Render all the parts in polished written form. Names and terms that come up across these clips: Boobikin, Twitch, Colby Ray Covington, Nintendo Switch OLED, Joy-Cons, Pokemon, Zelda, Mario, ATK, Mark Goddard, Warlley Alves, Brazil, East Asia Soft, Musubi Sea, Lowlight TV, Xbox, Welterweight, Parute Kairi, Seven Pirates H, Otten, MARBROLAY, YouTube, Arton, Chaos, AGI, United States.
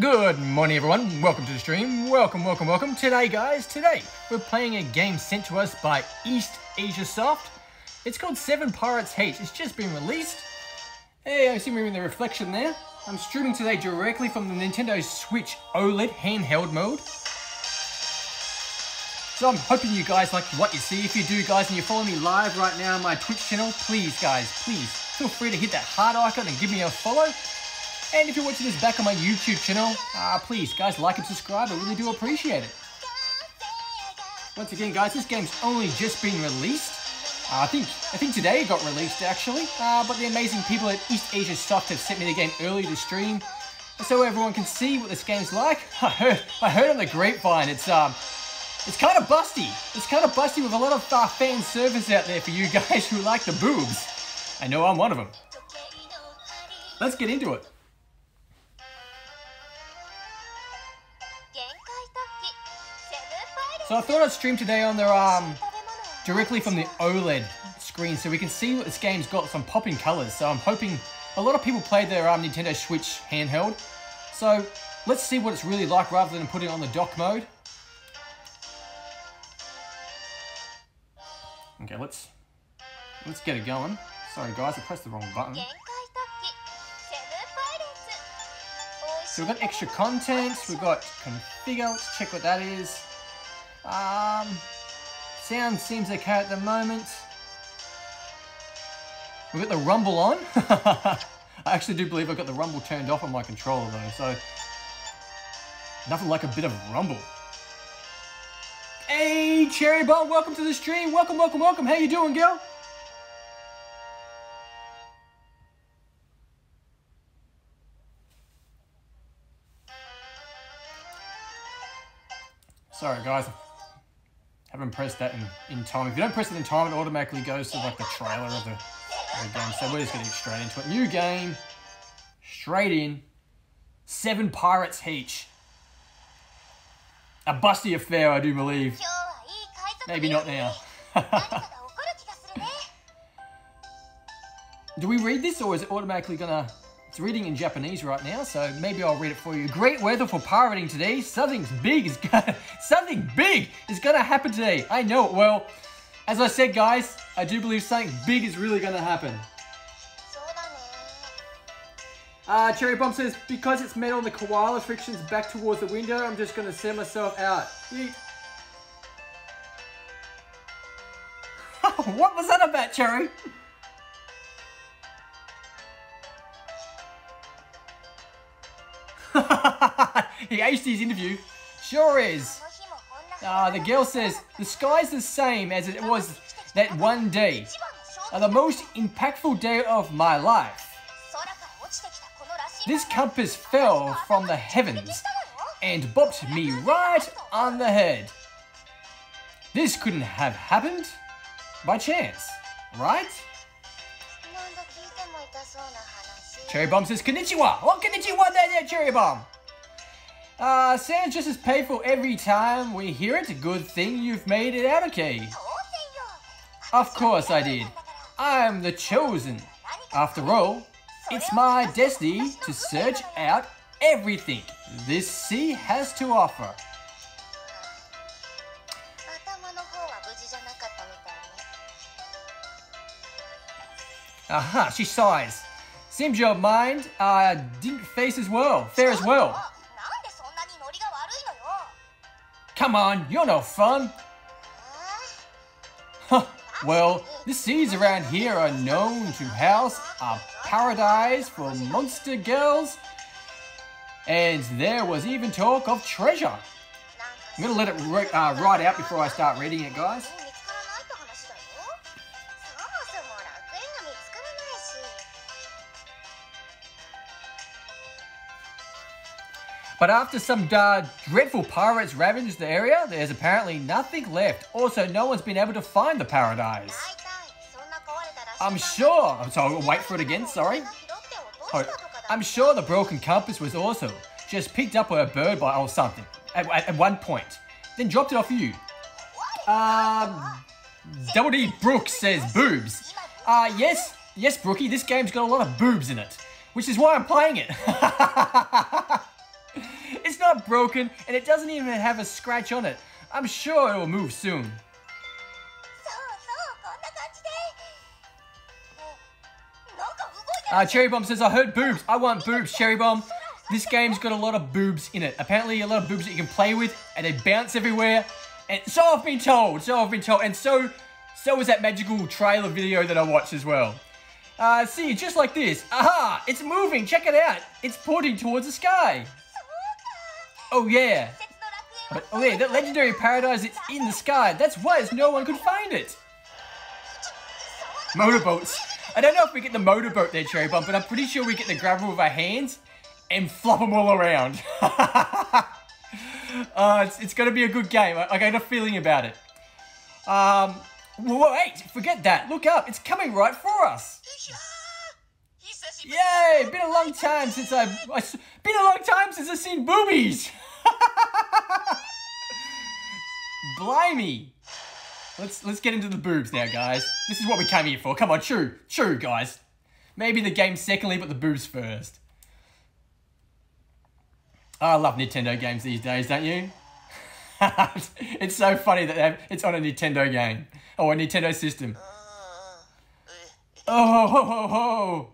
Good morning everyone, welcome to the stream, welcome. Today we're playing a game sent to us by East Asia Soft. It's called Seven Pirates H, it's just been released. Hey, I see me in the reflection there. I'm streaming today directly from the Nintendo Switch OLED handheld mode. So I'm hoping you guys like what you see. If you do guys and you follow me live right now on my Twitch channel, please guys, please feel free to hit that heart icon and give me a follow. And if you're watching this back on my YouTube channel, please, guys, like and subscribe. I really do appreciate it. Once again, guys, this game's only just been released. I think today it got released, actually. But the amazing people at East Asia Soft have sent me the game early to stream, so everyone can see what this game's like. I heard on the grapevine, it's kind of busty. It's kind of busty with a lot of fan service out there for you guys who like the boobs. I know I'm one of them. Let's get into it. So I thought I'd stream today on their directly from the OLED screen, so we can see what this game's got, some popping colors. So I'm hoping a lot of people played their Nintendo Switch handheld. So let's see what it's really like rather than putting it on the dock mode. Okay, let's get it going. Sorry guys, I pressed the wrong button. So we've got extra content, we've got configure. Let's check what that is. Sound seems okay at the moment. We've got the rumble on. I actually do believe I've got the rumble turned off on my controller though, so nothing like a bit of rumble. Hey Cherry Bomb, welcome to the stream. Welcome. How you doing, girl? Sorry guys, haven't pressed that in time. If you don't press it in time, it automatically goes to like the trailer of the game. So we're just getting straight into it. New game, straight in. Seven Pirates H. A busty affair, I do believe. Maybe not now. Do we read this, or is it automatically gonna... It's reading in Japanese right now, so maybe I'll read it for you. Great weather for pirating today. Something big is gonna happen today. I know it. Well, as I said, guys, I do believe something big is really gonna happen. Cherry Bomb says, because it's metal and the koala friction's back towards the window, I'm just gonna send myself out. What was that about, Cherry? He HD's interview. Sure is. The girl says, the sky's the same as it was that one day. The most impactful day of my life. This compass fell from the heavens and bopped me right on the head. This couldn't have happened by chance, right? Cherry Bomb says, konnichiwa. Oh, konnichiwa there, Cherry Bomb. Sounds just as painful every time we hear it. Good thing you've made it out okay. Of course I did. I'm the chosen. After all, it's my destiny to search out everything this sea has to offer. Aha, she sighs. Seems your mind didn't face as well. Fair as well. Come on, you're no fun. Well, the seas around here are known to house a paradise for monster girls. And there was even talk of treasure. I'm going to let it ride out before I start reading it, guys. But after some dreadful pirates ravaged the area, there's apparently nothing left. Also, no one's been able to find the paradise. I'm sure the broken compass was also just picked up by a bird by or something at one point, then dropped it off you. Double D Brooks says boobs. Yes, Brookie, this game's got a lot of boobs in it, which is why I'm playing it. It's not broken, and it doesn't even have a scratch on it. I'm sure it will move soon. Cherry Bomb says, I heard boobs. I want boobs, Cherry Bomb. This game's got a lot of boobs in it. Apparently a lot of boobs that you can play with, and they bounce everywhere. And so I've been told, and so was that magical trailer video that I watched as well. See, just like this. Aha! It's moving, check it out. It's pointing towards the sky. Oh yeah. But, oh yeah, that legendary paradise, it's in the sky. That's why no one could find it. Motorboats. I don't know if we get the motorboat there, Cherry Bomb, but I'm pretty sure we get the gravel with our hands and flop them all around. It's going to be a good game. I got a feeling about it. Wait, forget that. Look up. It's coming right for us. Yay! Been a long time since I've seen boobies. Blimey. Let's get into the boobs now, guys. This is what we came here for. Come on, chew, guys. Maybe the game secondly, but the boobs first. Oh, I love Nintendo games these days, don't you? It's so funny that it's on a Nintendo game. Or a Nintendo system. Oh, ho, ho, ho.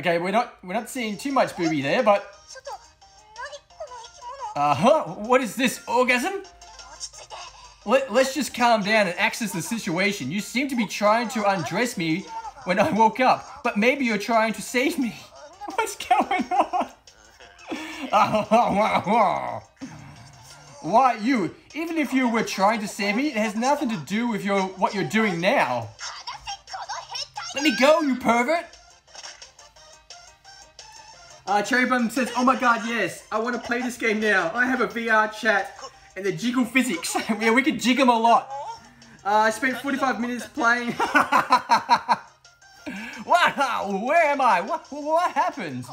Okay, we're not seeing too much boobie there, but... What is this, orgasm? Let's just calm down and access the situation. You seem to be trying to undress me when I woke up, but maybe you're trying to save me. What's going on? Why you? Even if you were trying to save me, it has nothing to do with what you're doing now. Let me go, you pervert! Cherry Bum says, oh my god, yes, I want to play this game now. I have a VR chat and the jiggle physics. Yeah, we can jig them a lot. I spent 45 minutes playing. Wow, where am I? What happened?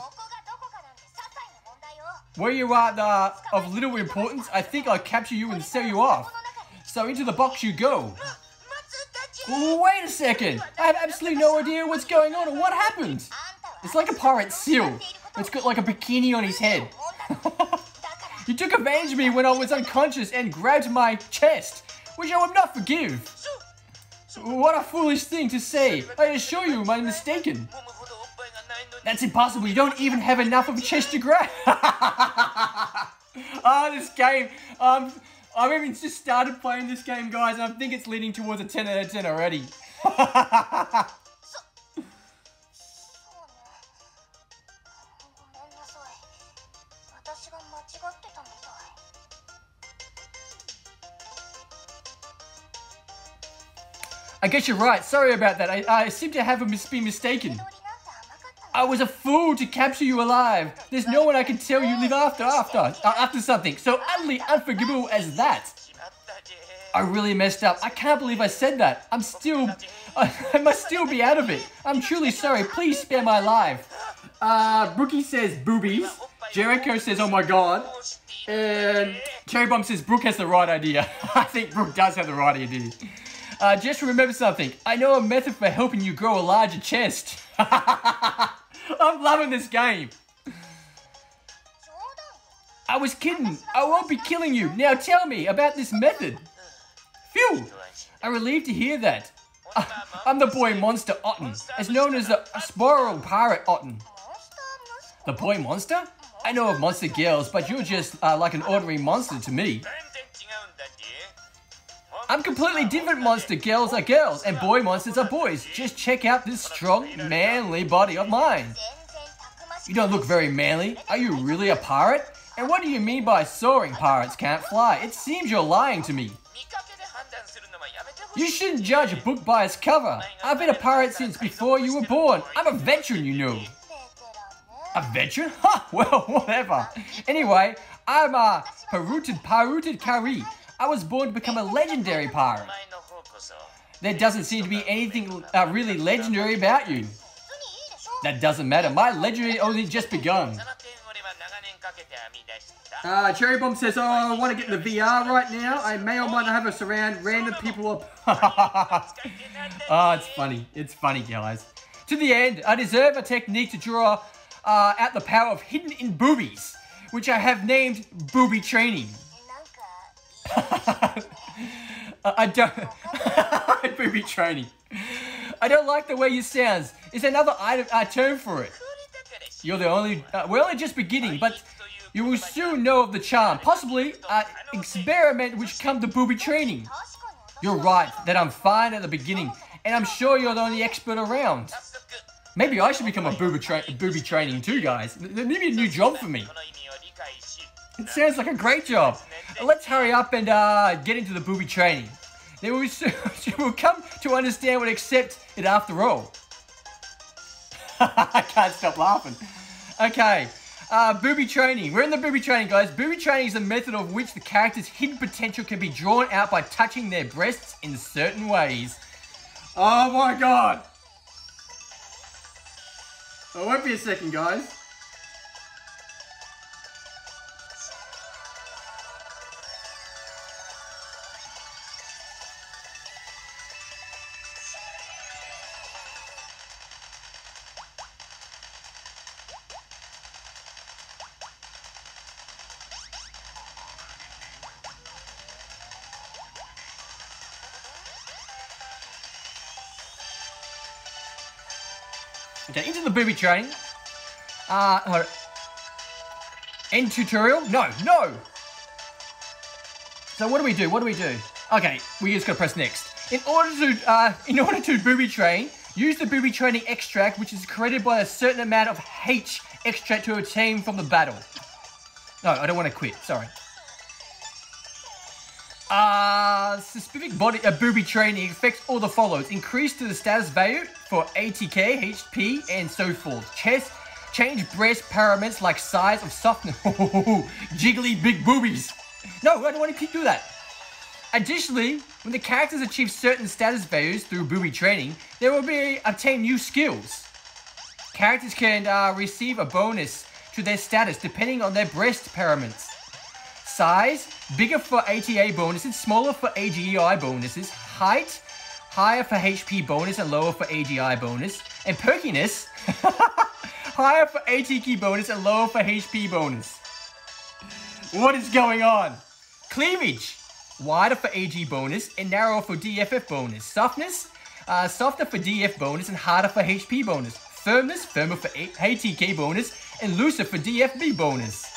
Where you are of little importance, I think I'll capture you and sell you off. So into the box you go. Wait a second, I have absolutely no idea what's going on or what happened. It's like a pirate seal. It's got like a bikini on his head. You took advantage of me when I was unconscious and grabbed my chest, which I would not forgive. What a foolish thing to say. I assure you, I'm mistaken. That's impossible. You don't even have enough of a chest to grab. Oh, this game. I've even just started playing this game, guys, and I think it's leading towards a 10 out of 10 already. I guess you're right. Sorry about that. I seem to have been mistaken. I was a fool to capture you alive. There's no one I can tell you live after something so utterly unforgivable as that. I really messed up. I can't believe I said that. I must still be out of it. I'm truly sorry. Please spare my life. Brookie says boobies. Jericho says, oh my god. And Cherry Bomb says Brooke has the right idea. I think Brooke does have the right idea. Just remember something. I know a method for helping you grow a larger chest. I'm loving this game. I was kidding. I won't be killing you. Now tell me about this method. Phew. I'm relieved to hear that. I'm the boy monster Otten, as known as the Spiral Pirate Otten. The boy monster? I know of monster girls, but you're just like an ordinary monster to me. I'm completely different. Monster girls are girls, and boy monsters are boys. Just check out this strong, manly body of mine. You don't look very manly. Are you really a pirate? And what do you mean by soaring pirates can't fly? It seems you're lying to me. You shouldn't judge a book by its cover. I've been a pirate since before you were born. I'm a veteran, you know. A veteran? Ha! Well, whatever. Anyway, I'm a Parute Kairi. I was born to become a legendary pirate. There doesn't seem to be anything really legendary about you. That doesn't matter. My legendary only just begun. Cherry Bomb says, oh, I want to get in the VR right now. I may or might not have a surround random people up. Oh, it's funny. It's funny, guys. To the end, I deserve a technique to draw at the power of hidden in boobies, which I have named booby training. Booby training. I don't like the way you sound. It's another item, term for it. You're the only. We're only just beginning, but you will soon know of the charm. Possibly, experiment which come to booby training. You're right that I'm fine at the beginning, and I'm sure you're the only expert around. Maybe I should become a booby training too, guys. There may be a new job for me. It sounds like a great job. Let's hurry up and get into the booby training. Then we will come to understand what accept it after all. I can't stop laughing. Okay, booby training. We're in the booby training, guys. Booby training is the method of which the character's hidden potential can be drawn out by touching their breasts in certain ways. Oh my god! It won't be a second, guys. Okay, into the booby training. End tutorial? No, no! So what do we do? What do we do? Okay, we just gotta press next. In order to booby train, use the booby training extract, which is created by a certain amount of H extract to obtain from the battle. No, I don't want to quit, sorry. Specific body booby training affects all the follows. Increase to the status value for ATK, HP, and so forth. Chest, change breast parameters like size of softness. Jiggly big boobies. No, I don't want to do that. Additionally, when the characters achieve certain status values through booby training, they will be obtain new skills. Characters can receive a bonus to their status depending on their breast parameters. Size, bigger for ATA bonuses, smaller for AGI bonuses. Height, higher for HP bonus and lower for AGI bonus. And perkiness, higher for ATK bonus and lower for HP bonus. What is going on? Cleavage, wider for AG bonus and narrower for DFF bonus. Softness, softer for DF bonus and harder for HP bonus. Firmness, firmer for ATK bonus and looser for DFB bonus.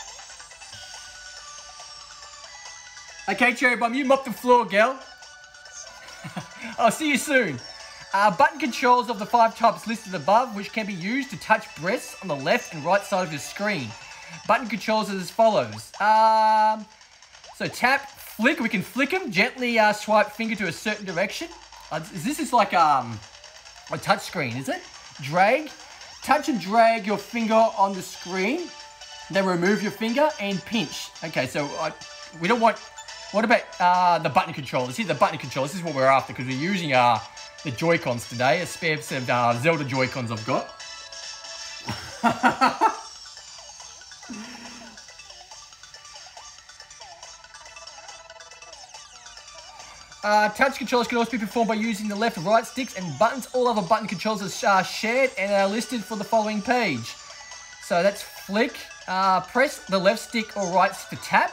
Okay, Cherry Bomb, you mop the floor, girl. I'll see you soon. Button controls of the 5 types listed above, which can be used to touch breasts on the left and right side of your screen. Button controls are as follows. So tap, flick. We can flick them. Gently swipe finger to a certain direction. This is like a touch screen, is it? Drag. Touch and drag your finger on the screen. Then remove your finger and pinch. Okay, so we don't want... What about the button controls? See the button controls. This is what we're after because we're using the Joy-Cons today. A spare set of Zelda Joy-Cons I've got. Touch controls can also be performed by using the left and right sticks and buttons. All other button controls are shared and are listed for the following page. So that's flick. Press the left stick or right stick to tap.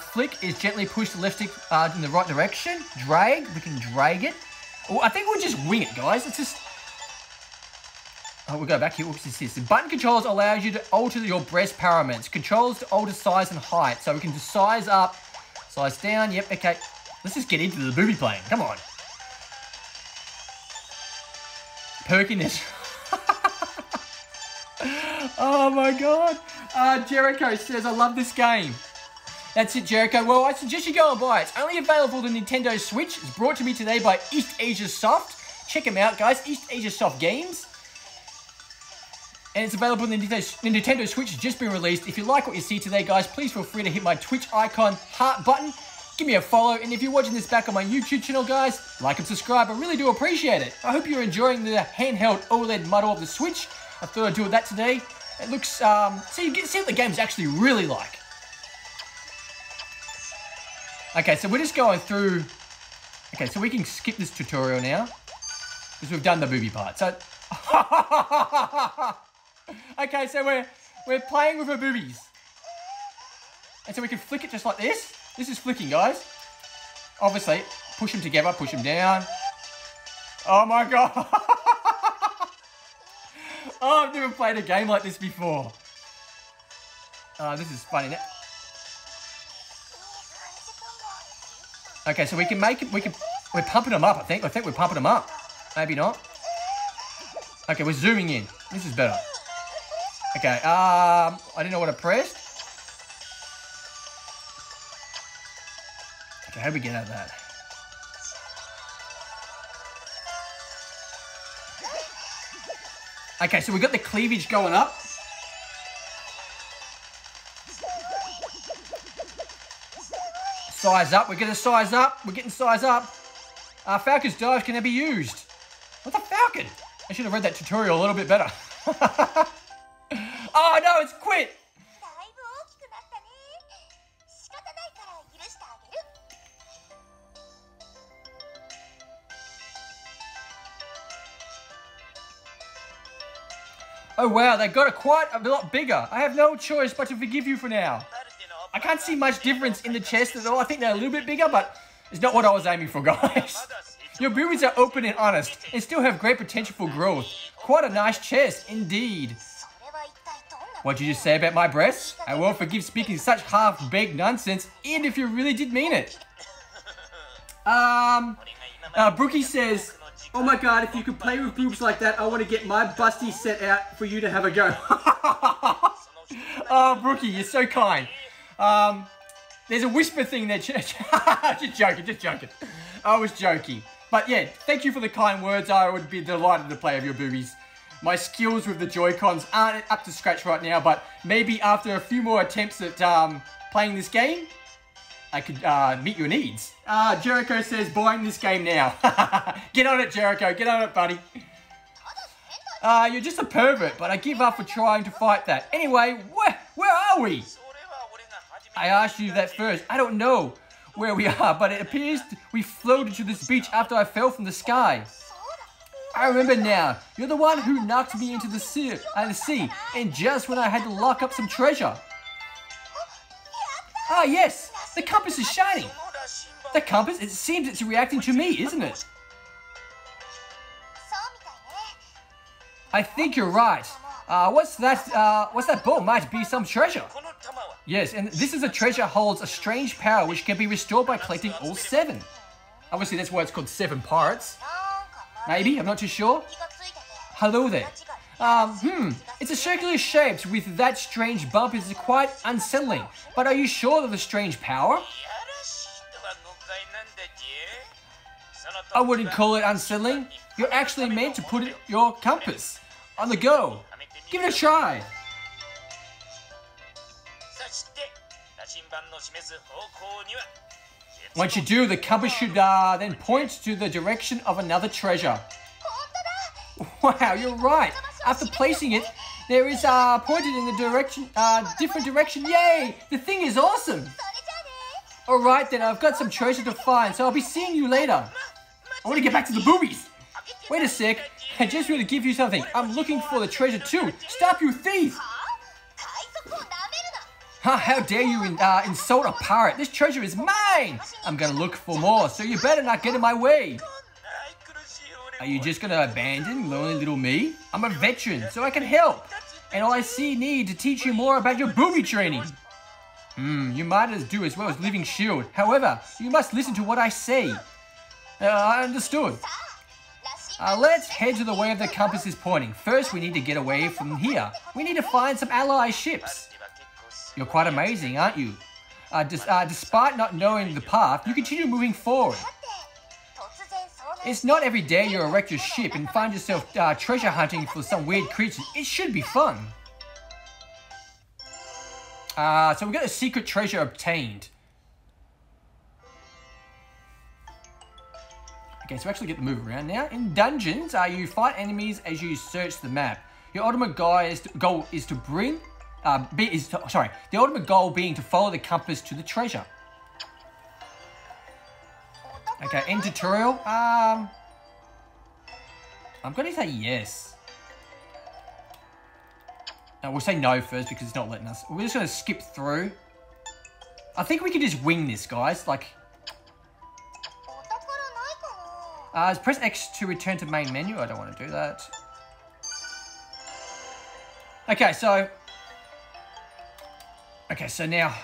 Flick is gently push the left stick in the right direction. Drag, we can drag it. Oh, I think we'll just wing it, guys. Let's just... Oh, we'll go back here. Oops, this is... The button controls allows you to alter your breast parameters. Controls to alter size and height. So we can just size up, size down. Yep, okay. Let's just get into the booby plane. Come on. Perkiness. Oh, my God. Jericho says, I love this game. That's it, Jericho. Well, I suggest you go and buy it. It's only available to Nintendo Switch. It's brought to me today by East Asia Soft. Check them out, guys. East Asia Soft Games. And it's available on the Nintendo Switch. It's just been released. If you like what you see today, guys, please feel free to hit my Twitch icon, heart button. Give me a follow. And if you're watching this back on my YouTube channel, guys, like and subscribe. I really do appreciate it. I hope you're enjoying the handheld OLED model of the Switch. I thought I'd do that today. It looks... so you can see what the game's actually really like. Okay, so we're just going through... Okay, so we can skip this tutorial now. Because we've done the booby part. So... Okay, so we're playing with her boobies. And so we can flick it just like this. This is flicking, guys. Obviously, push them together, push them down. Oh my god. Oh, I've never played a game like this before. Oh, this is funny. Okay, so we can make it, we're pumping them up, I think. I think we're pumping them up. Maybe not. Okay, we're zooming in. This is better. Okay, I didn't know what I pressed. Okay, how do we get out of that? Okay, so we've got the cleavage going up. Size up, we're gonna size up, we're getting size up. Falcon's dive can now be used. What's a falcon? I should have read that tutorial a little bit better. Oh no, it's quit! Oh wow, they got it quite a lot bigger. I have no choice but to forgive you for now. I can't see much difference in the chest at all. I think they're a little bit bigger, but it's not what I was aiming for, guys. Your boobies are open and honest and still have great potential for growth. Quite a nice chest, indeed. What did you just say about my breasts? I won't forgive speaking such half-baked nonsense, and if you really did mean it. Brookie says, oh my god, if you could play with boobs like that, I want to get my busty set out for you to have a go. Oh, Brookie, you're so kind. There's a whisper thing there. Just joking. I was joking. But yeah, thank you for the kind words. I would be delighted to play with your boobies. My skills with the Joy-Cons aren't up to scratch right now, but maybe after a few more attempts at playing this game, I could meet your needs. Jericho says, buying this game now. Get on it, Jericho. Get on it, buddy. You're just a pervert, but I give up for trying to fight that. Anyway, where are we? I asked you that first. I don't know where we are, but it appears we floated to this beach after I fell from the sky. I remember now. You're the one who knocked me into the sea, and just when I had to lock up some treasure. Ah, yes. The compass is shining. The compass? It seems it's reacting to me, isn't it? I think you're right. What's that ball? Might be some treasure. Yes, and this is a treasure holds a strange power which can be restored by collecting all seven. Obviously, that's why it's called Seven Pirates. Maybe, I'm not too sure. Hello there. It's a circular shape with that strange bump. It's quite unsettling. But are you sure of the strange power? I wouldn't call it unsettling. You're actually meant to put it, your compass on the go. Give it a try. Once you do, the compass should then point to the direction of another treasure. Wow, you're right. After placing it, there is pointed in the direction, different direction. Yay! The thing is awesome. All right then, I've got some treasure to find, so I'll be seeing you later. I want to get back to the boobies. Wait a sec. I just want to give you something. I'm looking for the treasure too. Stop, you thief! How dare you insult a pirate? This treasure is mine! I'm gonna look for more, so you better not get in my way. Are you just gonna abandon lonely little me? I'm a veteran, so I can help. And all I see need to teach you more about your booby training. You might as do as well as Living Shield. However, you must listen to what I say. I understood. Let's head to the way the compass is pointing. First, we need to get away from here. We need to find some ally ships. You're quite amazing, aren't you? Despite not knowing the path, you continue moving forward. It's not every day you erect your ship and find yourself treasure hunting for some weird creature. It should be fun. So we got a secret treasure obtained. Okay, so we actually get to move around now. In dungeons, you fight enemies as you search the map. Your ultimate goal is to bring... the ultimate goal being to follow the compass to the treasure. Okay, end tutorial. I'm gonna say yes. No, we'll say no first because it's not letting us. We're just going to skip through. I think we can just wing this, guys. Like... press X to return to main menu. I don't want to do that. Okay, so... Okay, so now...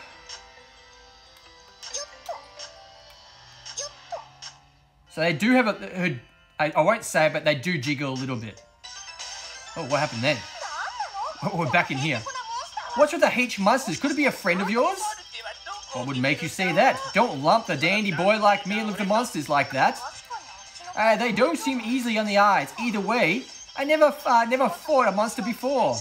So they do have a... I won't say it, but they do jiggle a little bit. Oh, what happened then? Oh, we're back in here. What's with the H monsters? Could it be a friend of yours? What would make you say that? Don't lump the dandy boy like me with the monsters like that. They don't seem easily on the eyes. Either way, I never fought a monster before.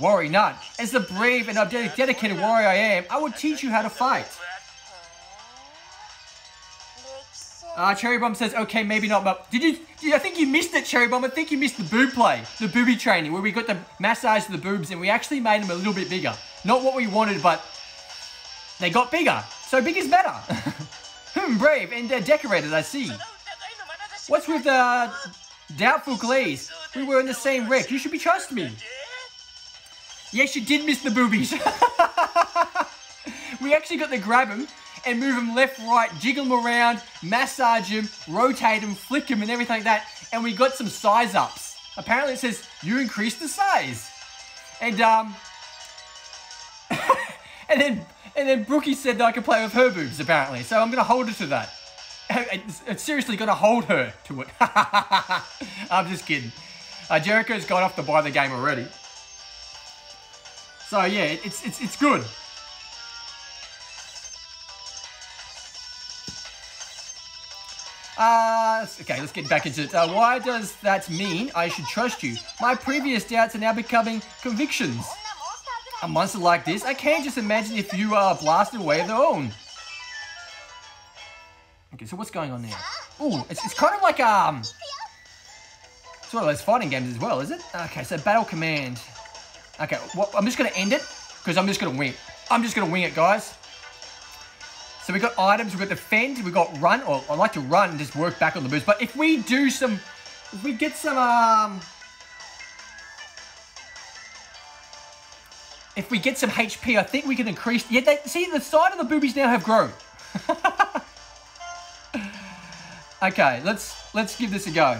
Worry not. As the brave and dedicated warrior I am, I will teach you how to fight. Cherry Bomb says, okay, maybe not, but I think you missed it, Cherry Bomb. I think you missed the boob play, the booby training, where we got the massage of the boobs and we actually made them a little bit bigger. Not what we wanted, but they got bigger. So big is better. Brave and decorated, I see. What's with the doubtful glaze? We were in the same wreck. You should be trust me. Yes, you did miss the boobies. We actually got to grab them and move them left, right, jiggle them around, massage them, rotate them, flick them and everything like that. And we got some size ups. Apparently it says, you increased the size. And and then Brookie said that I could play with her boobs apparently. So I'm gonna hold her to that. I'm seriously gonna hold her to it. I'm just kidding. Jericho's gone off to buy the game already. So yeah, it's good. Okay, let's get back into it. Why does that mean I should trust you? My previous doubts are now becoming convictions. A monster like this, I can't just imagine if you are blasted away of their own. Okay, so what's going on there? Ooh, it's kind of like, it's one of those fighting games as well, is it? Okay, so battle command. Okay, well, I'm just going to end it, because I'm just going to wing it. I'm just going to wing it, guys. So we got items, we got defend, we got run, or I like to run and just work back on the moves. But if we do some, if we get some, if we get some HP, I think we can increase. Yeah, see, the side of the boobies now have grown. Okay, let's give this a go.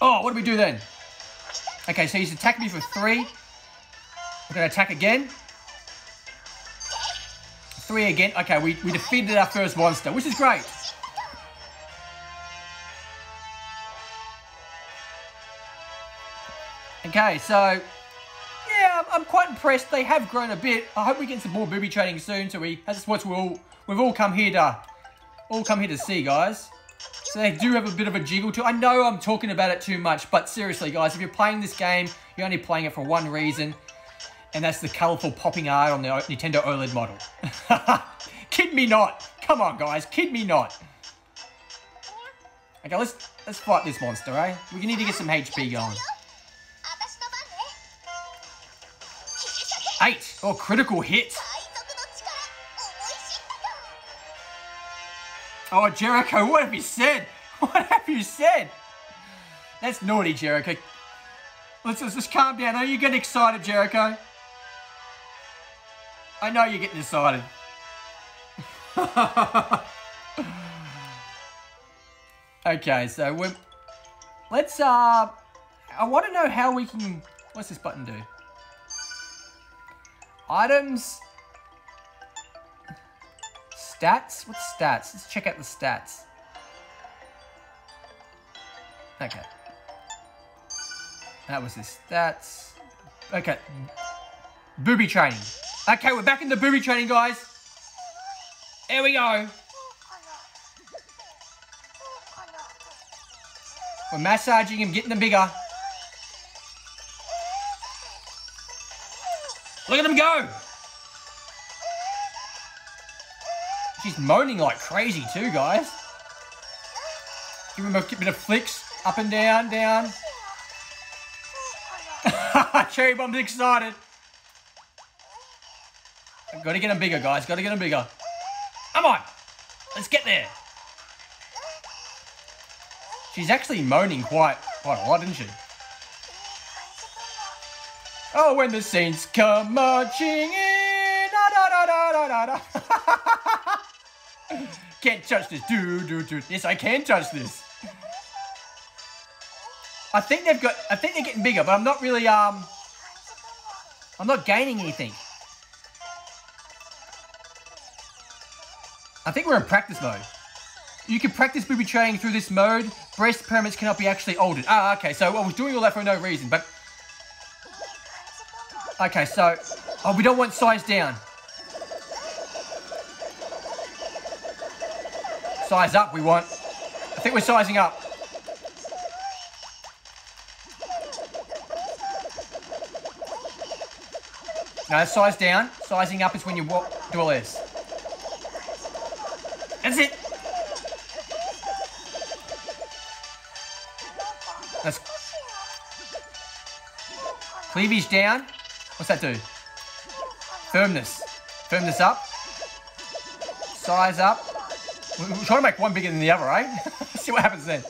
Oh, what do we do then? Okay, so he's attacking me for 3. We're gonna attack again. 3 again. Okay, we defeated our first monster, which is great. Okay, so yeah, I'm quite impressed. They have grown a bit. I hope we get some more booby training soon. So that's what we've all come here to see, guys. So they do have a bit of a jiggle too. I know I'm talking about it too much, but seriously, guys, if you're playing this game, you're only playing it for one reason. And that's the colourful popping art on the Nintendo OLED model. Kid me not. Come on, guys. Kid me not. Okay, let's fight this monster, eh? We need to get some HP going. 8. Oh, critical hit. Oh, Jericho, what have you said? What have you said? That's naughty, Jericho. Let's just calm down. Are you getting excited, Jericho? I know you're getting excited. Okay, so let's I want to know how we can. What's this button do? Items, stats. What's stats? Let's check out the stats. Okay, that was his stats. Okay, booby training. Okay, we're back in the booby training, guys. There we go. We're massaging him, getting him bigger. Look at him go. She's moaning like crazy too, guys. Give him a bit of flicks. Up and down, down. Cherry Bomb's excited. Gotta get them bigger, guys. Gotta get them bigger. Come on. Let's get there. She's actually moaning quite a lot, isn't she? Oh, when the saints come marching in. Can't touch this. Yes, I can touch this. I think they're getting bigger, but I'm not really, I'm not gaining anything. I think we're in practice mode. You can practice booby training through this mode. Breast pyramids cannot be actually altered. Ah, okay, so I was doing all that for no reason, but... Okay, so... Oh, we don't want size down. Size up we want. I think we're sizing up. No, size down. Sizing up is when you do all this. That's it. That's cleavage down. What's that do? Firmness. Firmness up. Size up. We're trying to make one bigger than the other, right? See what happens then.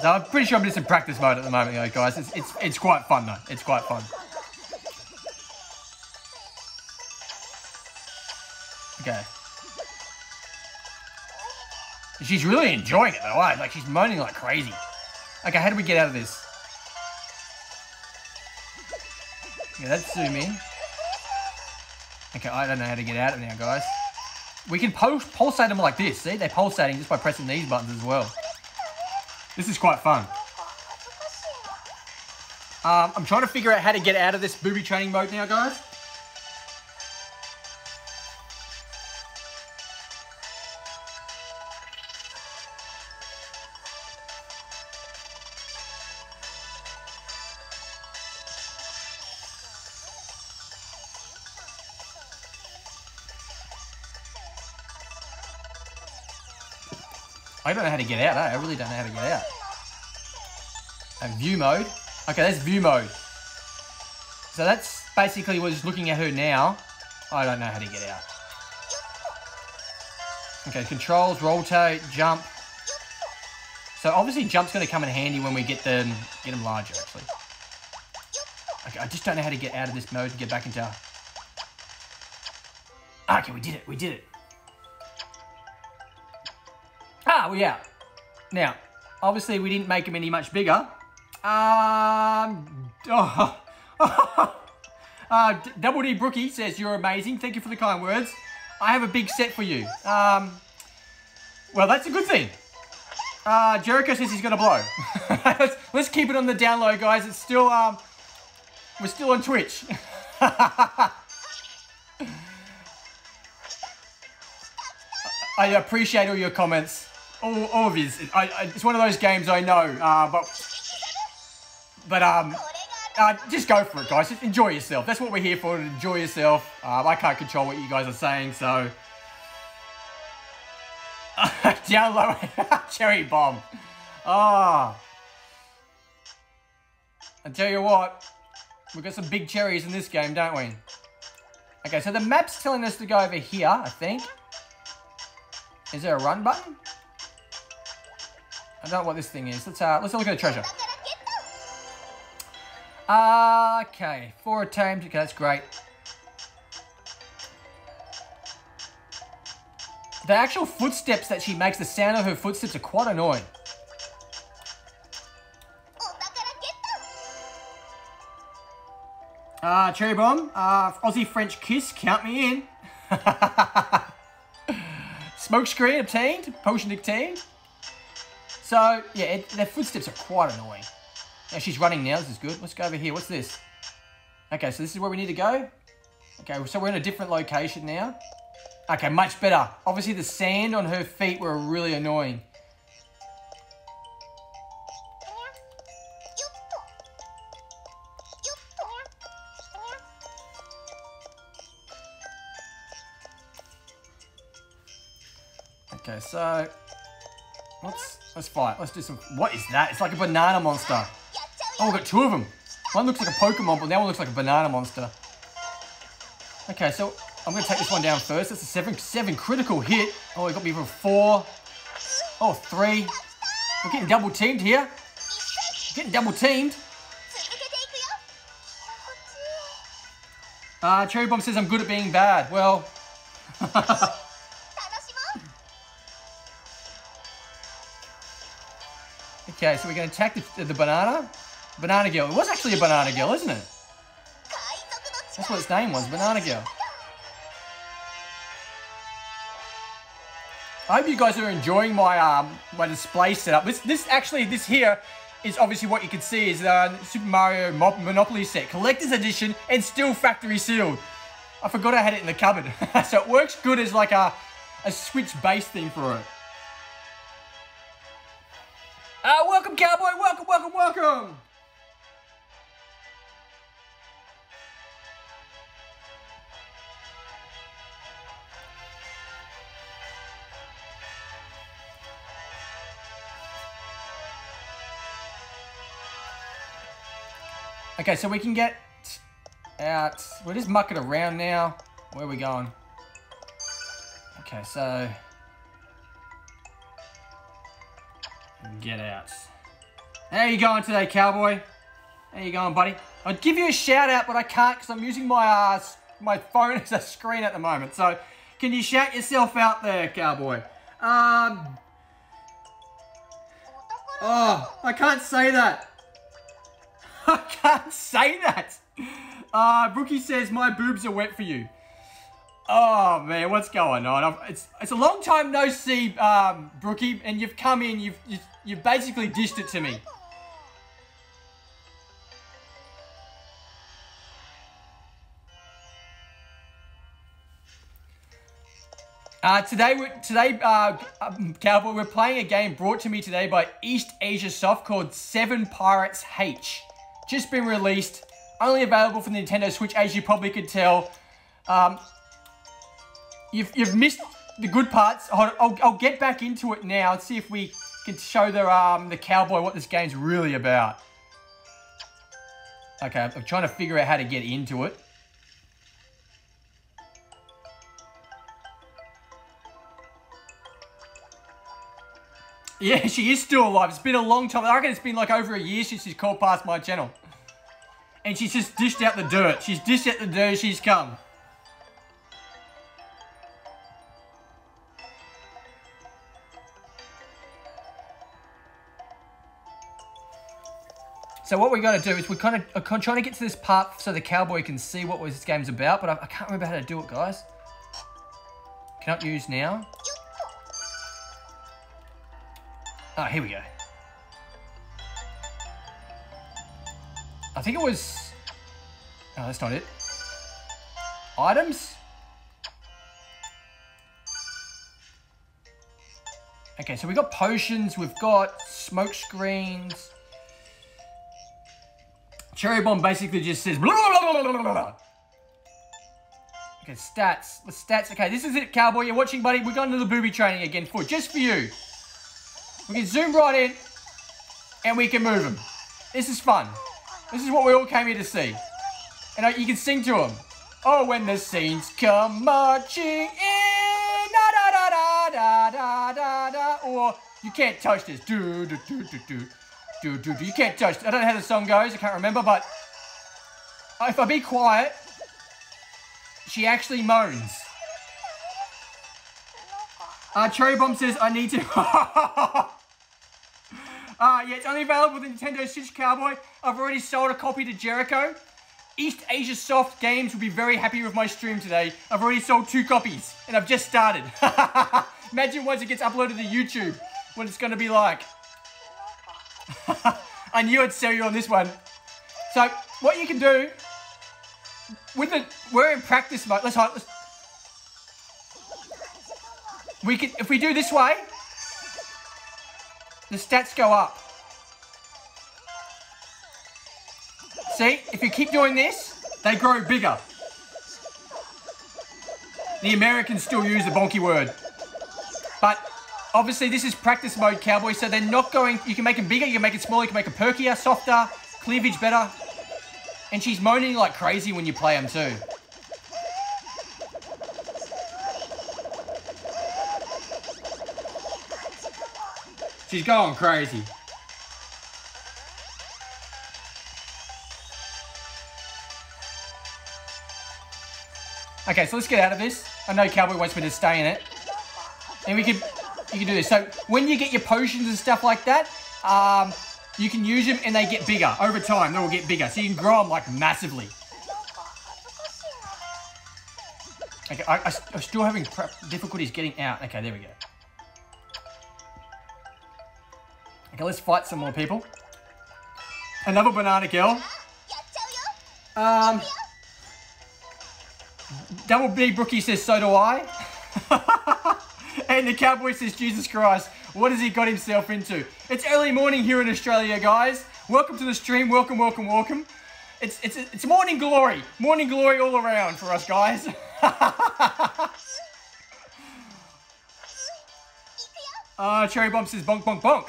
So I'm pretty sure I'm just in practice mode at the moment, though, guys. It's quite fun though. It's quite fun. Okay. She's really enjoying it though, right? Like, she's moaning like crazy. Okay, how do we get out of this? Yeah, let's zoom in. Okay, I don't know how to get out of it now, guys. We can pulsate them like this. See, they're pulsating just by pressing these buttons as well. This is quite fun. I'm trying to figure out how to get out of this booby training mode now, guys. I don't know how to get out, eh? I really don't know how to get out. And view mode. Okay, that's view mode. So that's basically we're just looking at her now. I don't know how to get out. Okay, controls, rotate, jump. So obviously jump's going to come in handy when we get them larger, actually. Okay, I just don't know how to get out of this mode and get back into... Okay, we did it, we did it. Yeah. Now, obviously we didn't make them any much bigger. Double D Brookie says, you're amazing. Thank you for the kind words. I have a big set for you. Well, that's a good thing. Jericho says he's going to blow. let's keep it on the down low, guys. It's still, we're still on Twitch. I appreciate all your comments. All of his. It's one of those games I know, but just go for it, guys. Just enjoy yourself. That's what we're here for, to enjoy yourself. I can't control what you guys are saying, so... Down low, cherry bomb. Ah. I tell you what, we've got some big cherries in this game, don't we? Okay, so the map's telling us to go over here, I think. Is there a run button? I don't know what this thing is. Let's look at the treasure. Okay, 4 attempts. Okay, that's great. The actual footsteps that she makes, the sound of her footsteps, are quite annoying. Cherry bomb. Aussie French kiss. Count me in. Smoke screen obtained. Potion obtained. So, yeah, their footsteps are quite annoying. Now, she's running now. This is good. Let's go over here. What's this? Okay, so this is where we need to go. Okay, so we're in a different location now. Okay, much better. Obviously, the sand on her feet were really annoying. Okay, so... Let's fight. Let's do some... What is that? It's like a banana monster. Oh, we've got 2 of them. One looks like a Pokemon, but now one looks like a banana monster. Okay, so I'm going to take this one down first. That's a 7 critical hit. Oh, it got me for 4. Oh, 3. We're getting double teamed here. She's getting double teamed. Cherry Bomb says I'm good at being bad. Well. Okay, so we're going to attack the banana. Banana Girl. It was actually a Banana Girl, isn't it? That's what its name was, Banana Girl. I hope you guys are enjoying my my display setup. This here is obviously what you can see is Super Mario Monopoly set, collector's edition, and still factory sealed. I forgot I had it in the cupboard, so it works good as like a Switch base thing for it. Welcome, Cowboy! Welcome, welcome, welcome! Okay, so we can get out. We'll just muck it around now. Where are we going? Okay, so... Get out. How you going today, Cowboy? How you going, buddy? I'd give you a shout out, but I can't because I'm using my my phone as a screen at the moment. So, can you shout yourself out there, Cowboy? Oh, I can't say that. I can't say that. Brookie says my boobs are wet for you. Oh man, what's going on? It's a long time no see, Brookie, and you've come in. You've basically dished it to me. Today, Cowboy, we're playing a game brought to me today by East Asia Soft called Seven Pirates H. Just been released, only available for the Nintendo Switch, as you probably could tell. You've missed the good parts. I'll get back into it now and see if we can show the Cowboy what this game's really about. Okay, I'm trying to figure out how to get into it. Yeah, she is still alive. It's been a long time. I reckon it's been like over a year since she's called past my channel. And she's just dished out the dirt. She's dished out the dirt. She's come. So what we're going to do is we're kind of trying to get to this part so the Cowboy can see what this game's about, but I can't remember how to do it, guys. Cannot use now. Oh, here we go. I think it was... No, that's not it. Items? Okay, so we've got potions, we've got smoke screens... Cherry Bomb basically just says blah, blah, blah, blah, blah, blah. Okay, stats. The stats. Okay, this is it, Cowboy. You're watching, buddy. We're going to the booby training again just for you. We can zoom right in and we can move them. This is fun. This is what we all came here to see. And you can sing to them. Oh, when the saints come marching in. Da, da, da, da, da, da, da. Or you can't touch this. Do, do, do, do, do. You can't touch. I don't know how the song goes. I can't remember, but if I be quiet, she actually moans. Cherry Bomb says, I need to. Yeah, it's only available with Nintendo Switch, Cowboy. I've already sold a copy to Jericho. East Asia Soft Games will be very happy with my stream today. I've already sold 2 copies, and I've just started. Imagine once it gets uploaded to YouTube, what it's going to be like. I knew I'd sell you on this one. So what you can do with it, we're in practice mode. Let's hide. We can, if we do this way, the stats go up. See, if you keep doing this, they grow bigger. The Americans still use the bonky word, but. Obviously, this is practice mode, Cowboy, so they're not going... You can make them bigger, you can make it smaller, you can make it perkier, softer, cleavage better. And she's moaning like crazy when you play them too. She's going crazy. Okay, so let's get out of this. I know Cowboy wants me to stay in it. And we can, you can do this. So when you get your potions and stuff like that, you can use them and they get bigger. Over time, they will get bigger. So you can grow them like massively. Okay, I'm still having difficulties getting out. Okay, there we go. Okay, let's fight some more people. Another banana girl. Double B Brookie says, so do I. And the Cowboy says, Jesus Christ, what has he got himself into? It's early morning here in Australia, guys. Welcome to the stream. Welcome, welcome, welcome. It's morning glory. Morning glory all around for us, guys. Cherry Bomb says bonk bonk bonk.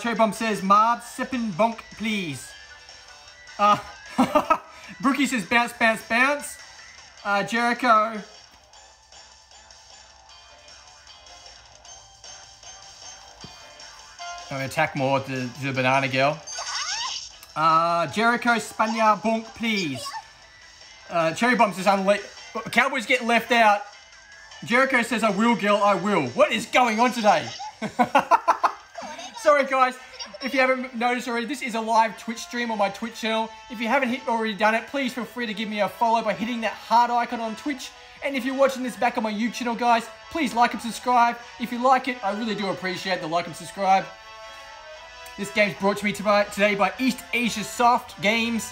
Cherry Bomb says Marb sippin' bonk please. Brookie says bounce bounce bounce. Jericho. I'm going to attack more the banana girl. Jericho Spanya bonk, please. Cherry Bomb says, Cowboys get left out. Jericho says, I will, girl, I will. What is going on today? Sorry, guys. If you haven't noticed already, this is a live Twitch stream on my Twitch channel. If you haven't already done it, please feel free to give me a follow by hitting that heart icon on Twitch. And if you're watching this back on my YouTube channel, guys, please like and subscribe. If you like it, I really do appreciate the like and subscribe. This game's brought to me today by East Asia Soft Games.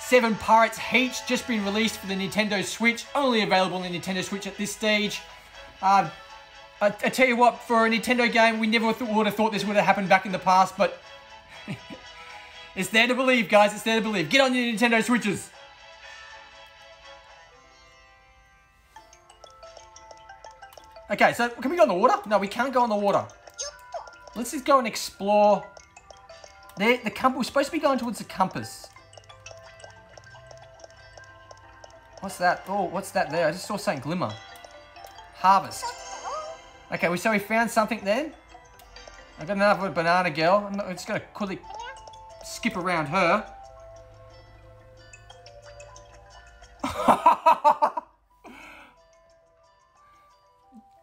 Seven Pirates H, just been released for the Nintendo Switch. Only available on the Nintendo Switch at this stage. I tell you what, for a Nintendo game, we never would have thought this would have happened back in the past, but it's there to believe, guys. It's there to believe. Get on your Nintendo Switches. Okay, so can we go on the water? No, we can't go on the water. Let's just go and explore. We're supposed to be going towards the compass. What's that? Oh, what's that there? I just saw something glimmer. Harvest. Okay, so we found something then. I've got another banana girl. I'm just going to quickly skip around her.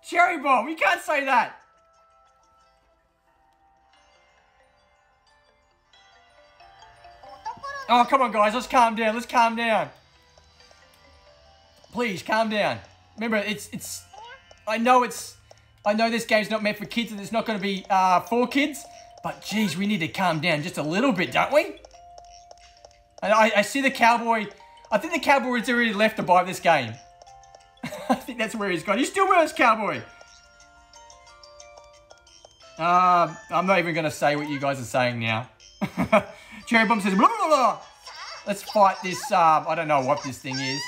Cherry Bomb, you can't say that. Oh, come on, guys. Let's calm down. Let's calm down. Please, calm down. Remember, I know this game's not meant for kids and it's not going to be for kids, but, geez, we need to calm down just a little bit, don't we? And I see the Cowboy. I think the Cowboy has already left to buy this game. I think that's where he's gone. He's still with us, Cowboy. I'm not even going to say what you guys are saying now. Cherry Bomb says, blah, blah, blah. Let's fight this, I don't know what this thing is.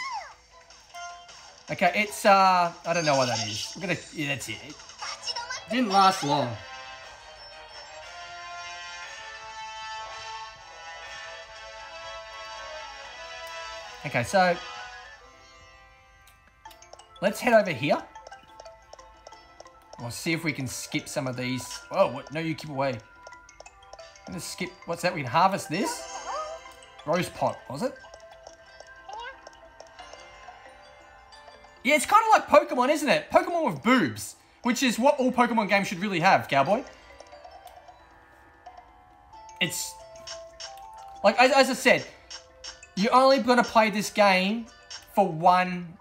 Okay, it's, I don't know what that is. We're gonna, yeah, that's it. It didn't last long. Okay, so let's head over here. We'll see if we can skip some of these. Oh, what? No, you keep away. I'm gonna skip. What's that? We can harvest this? Rose pot, was it? Yeah, it's kind of like Pokemon, isn't it? Pokemon with boobs, which is what all Pokemon games should really have, Cowboy. It's like, as I said, you're only gonna play this game for one,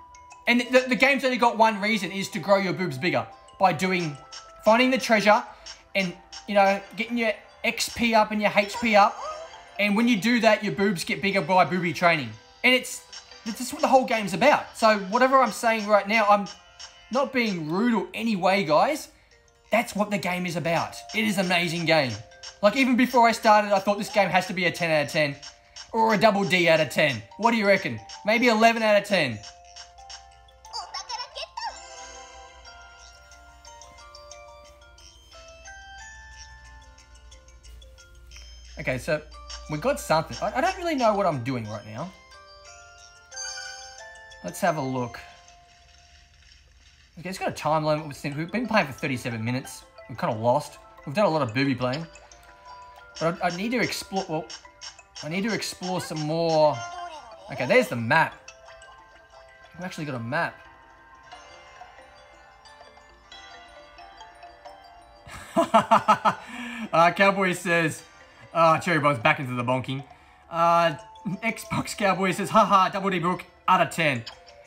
and the game's only got one reason, is to grow your boobs bigger by finding the treasure, and you know, getting your XP up and your HP up, and when you do that, your boobs get bigger by booby training, and it's just what the whole game's about. So whatever I'm saying right now, I'm not being rude or any way, guys. That's what the game is about. It is an amazing game. Like, even before I started, I thought this game has to be a 10 out of 10 or a double D out of 10. What do you reckon? Maybe 11 out of 10. Okay, so we got something. I don't really know what I'm doing right now. Let's have a look. Okay, it's got a time limit. We've been playing for 37 minutes. We're kind of lost. We've done a lot of booby playing. But I need to explore... Well, I need to explore some more... Okay, there's the map. We've actually got a map. Cowboy says... Cherry Bomb's back into the bonking. Xbox Cowboy says, haha, Double D Brook, out of 10.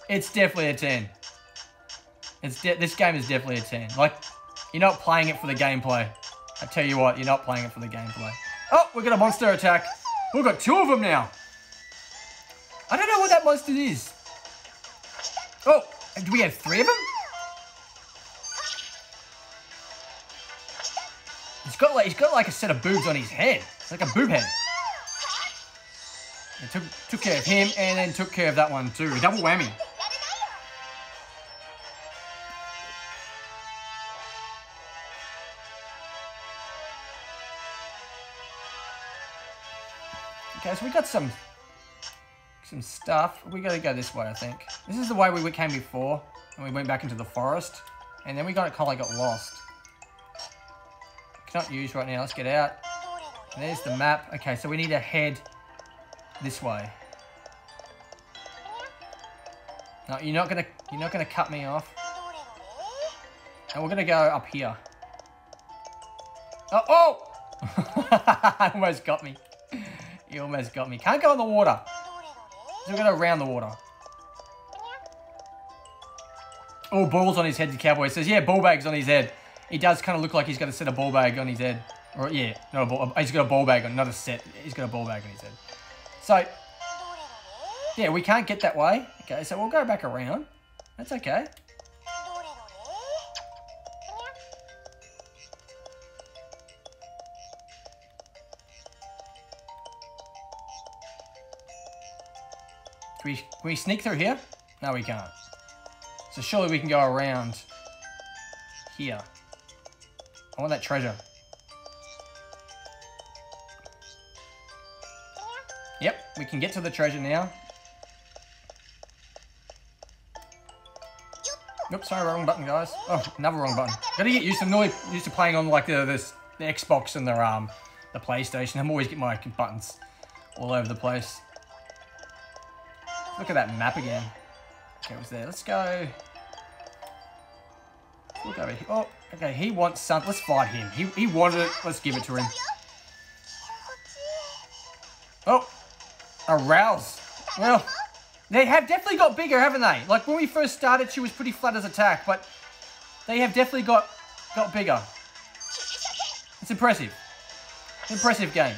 It's definitely a 10. This game is definitely a 10. Like, you're not playing it for the gameplay. I tell you what, you're not playing it for the gameplay. Oh, we've got a monster attack. We've got two of them now. I don't know what that monster is. Oh, do we have three of them? He's got like a set of boobs on his head. It's like a boob head. It took care of him and then took care of that one too. Double whammy. Okay, so we got some stuff. We gotta go this way, I think. This is the way we came before, and we went back into the forest, and then we kind of got lost. It's not used right now. Let's get out. And there's the map. Okay, so we need to head this way. No, you're not gonna cut me off. And we're gonna go up here. Oh! Oh! Almost got me. You almost got me. Can't go in the water. So we're going to round the water. Oh, balls on his head, the Cowboy says. Yeah, ball bag's on his head. He does kind of look like he's got a set of ball bag on his head. Or, yeah, not a ball. He's got a ball bag on, not a set. He's got a ball bag on his head. So, yeah, we can't get that way. Okay, so we'll go back around. That's okay. Can we sneak through here? No, we can't. So surely we can go around here. I want that treasure. Yep, we can get to the treasure now. Oops, sorry, wrong button, guys. Oh, another wrong button. Gotta get used to playing on like the Xbox and the PlayStation. I'm always getting my buttons all over the place. Look at that map again. Okay, it was there. Let's go. Look over here. Oh, okay. He wants something. Let's fight him. He wanted it. Let's give it to him. Oh, arouse. Well, they have definitely got bigger, haven't they? Like when we first started, she was pretty flat as attack, but they have definitely got bigger. It's impressive. Impressive game.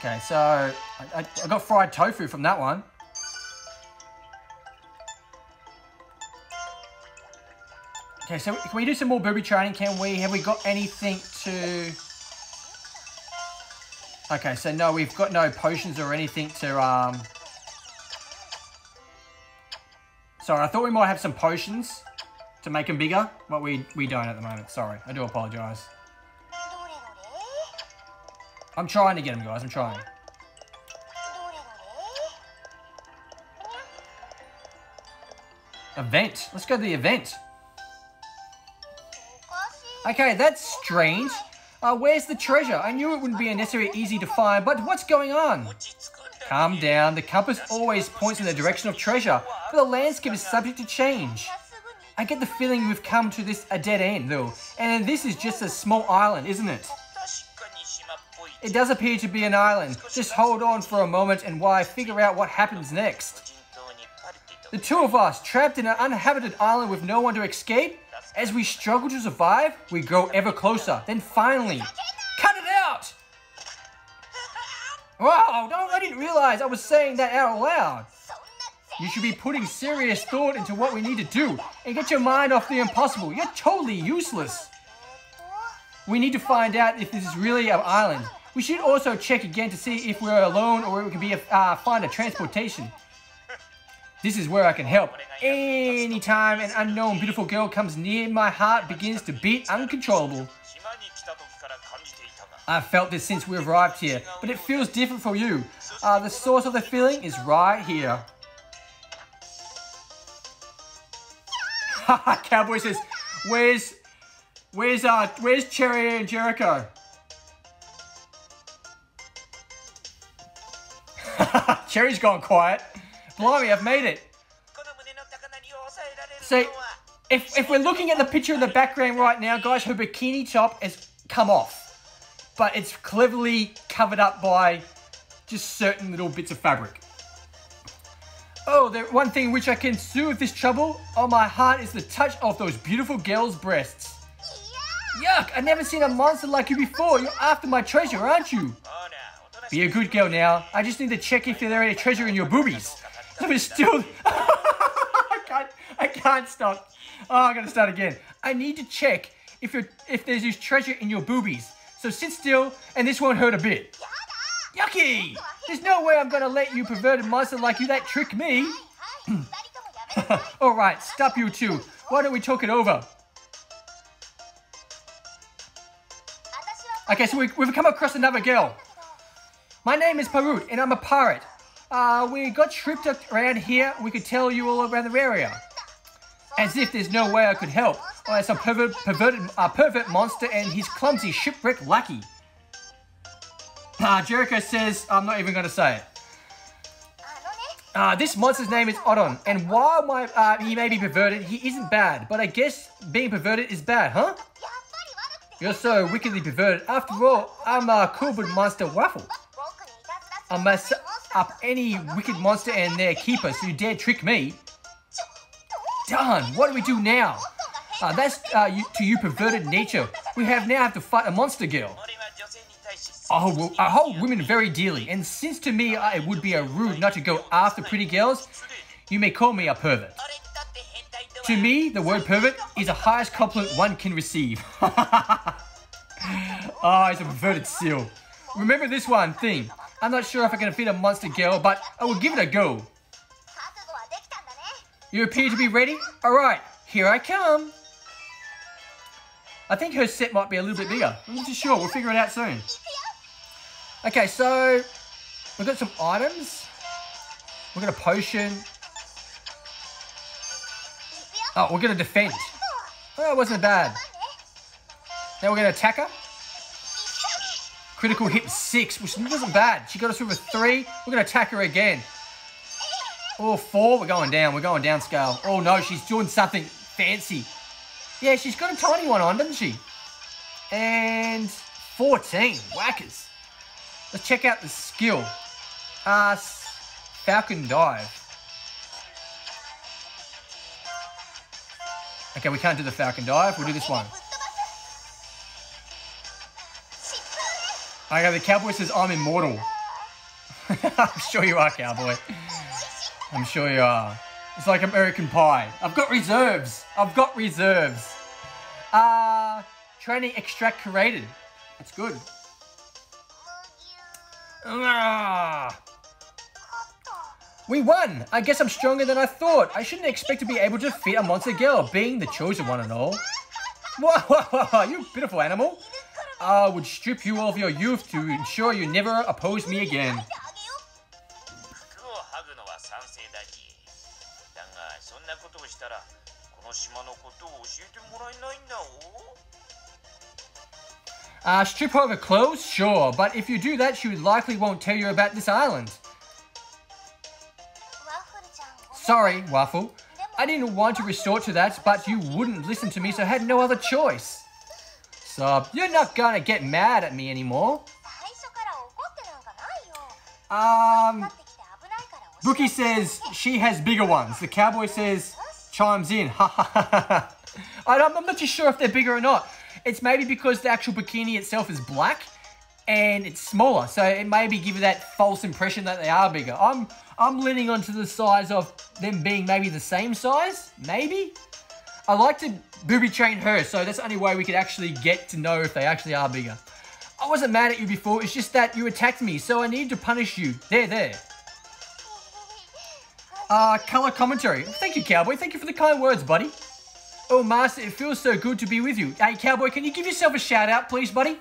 Okay, so I got fried tofu from that one. Okay, so can we do some more booby training? Can we? Have we got anything to... Okay, so no, we've got no potions or anything to... Sorry, I thought we might have some potions to make them bigger, but we don't at the moment. Sorry, I do apologise. I'm trying to get him, guys. I'm trying. Event. Let's go to the event. Okay, that's strange. Where's the treasure? I knew it wouldn't be necessarily easy to find, but what's going on? Calm down. The compass always points in the direction of treasure, but the landscape is subject to change. I get the feeling we've come to a dead end, though. And this is just a small island, isn't it? It does appear to be an island. Just hold on for a moment and while I figure out what happens next. The two of us, trapped in an uninhabited island with no one to escape. As we struggle to survive, we grow ever closer. Then finally... Cut it out! Wow, no, I didn't realize I was saying that out loud. You should be putting serious thought into what we need to do and get your mind off the impossible. You're totally useless. We need to find out if this is really an island. We should also check again to see if we're alone or we can find a transportation. This is where I can help. Anytime an unknown beautiful girl comes near, my heart begins to beat uncontrollable. I've felt this since we arrived here, but it feels different for you. The source of the feeling is right here. Haha, Cowboy says, where's Cherry and Jericho? Cherry's gone quiet. Blimey, I've made it. See, if we're looking at the picture in the background right now, guys, her bikini top has come off. But it's cleverly covered up by just certain little bits of fabric. Oh, the one thing which I can soothe this trouble on my heart is the touch of those beautiful girls' breasts. Yuck, I've never seen a monster like you before. You're after my treasure, aren't you? Be a good girl now. I just need to check if there are any treasure in your boobies. Let me still... I can't stop. Oh, I'm going to start again. I need to check if there's this treasure in your boobies. So sit still, and this won't hurt a bit. Yucky! There's no way I'm gonna let you perverted monster like you that trick me. Alright, stop you two. Why don't we talk it over? Okay, so we've come across another girl. My name is Parute, and I'm a pirate. We got tripped up around here. We could tell you all around the area. As if there's no way I could help. Oh, that's a pervert monster and his clumsy shipwreck lackey. Jericho says, I'm not even going to say it. This monster's name is Odon, and while he may be perverted, he isn't bad. But I guess being perverted is bad, huh? You're so wickedly perverted. After all, I'm a cool monster waffle. I must up any wicked monster and their keeper, so you dare trick me. Done. What do we do now? That's to you perverted nature. We now have to fight a monster girl. I hold women very dearly, and since to me it would be a rude not to go after pretty girls, you may call me a pervert. To me, the word pervert is the highest compliment one can receive. Oh, it's a perverted seal. Remember this one thing. I'm not sure if I can feed a monster girl, but I will give it a go. You appear to be ready? Alright, here I come. I think her set might be a little bit bigger. I'm not too sure. We'll figure it out soon. Okay, so we've got some items. We've got a potion. Oh, we're going to defend. Oh, it wasn't bad. Now we're going to attack her. Critical hit 6, which wasn't bad. She got us with a 3. We're going to attack her again. Oh, 4. We're going down. We're going down scale. Oh, no, she's doing something fancy. Yeah, she's got a tiny one on, doesn't she? And 14. Whackers. Let's check out the skill. Falcon Dive. Okay, we can't do the Falcon Dive. We'll do this one. Okay, the Cowboy says, I'm immortal. I'm sure you are, Cowboy. I'm sure you are. It's like American Pie. I've got reserves. I've got reserves. Training extract curated. That's good. We won. I guess I'm stronger than I thought. I shouldn't expect to be able to defeat a monster girl, being the chosen one and all. Whoa, you beautiful animal. I would strip you of your youth to ensure you never oppose me again. Strip her of her clothes? Sure, but if you do that, she likely won't tell you about this island. Sorry, Waffle. I didn't want to resort to that, but you wouldn't listen to me, so I had no other choice. So, you're not gonna get mad at me anymore. Bookie says she has bigger ones. The Cowboy says... chimes in. I'm not too sure if they're bigger or not. It's maybe because the actual bikini itself is black and it's smaller, so it maybe give you that false impression that they are bigger. I'm leaning onto the size of them being maybe the same size, maybe. I like to booby train her, so that's the only way we could actually get to know if they actually are bigger. I wasn't mad at you before, it's just that you attacked me, so I need to punish you. There. Color commentary. Thank you, Cowboy. Thank you for the kind words, buddy. Oh, Master, it feels so good to be with you. Hey, Cowboy, can you give yourself a shout-out, please, buddy?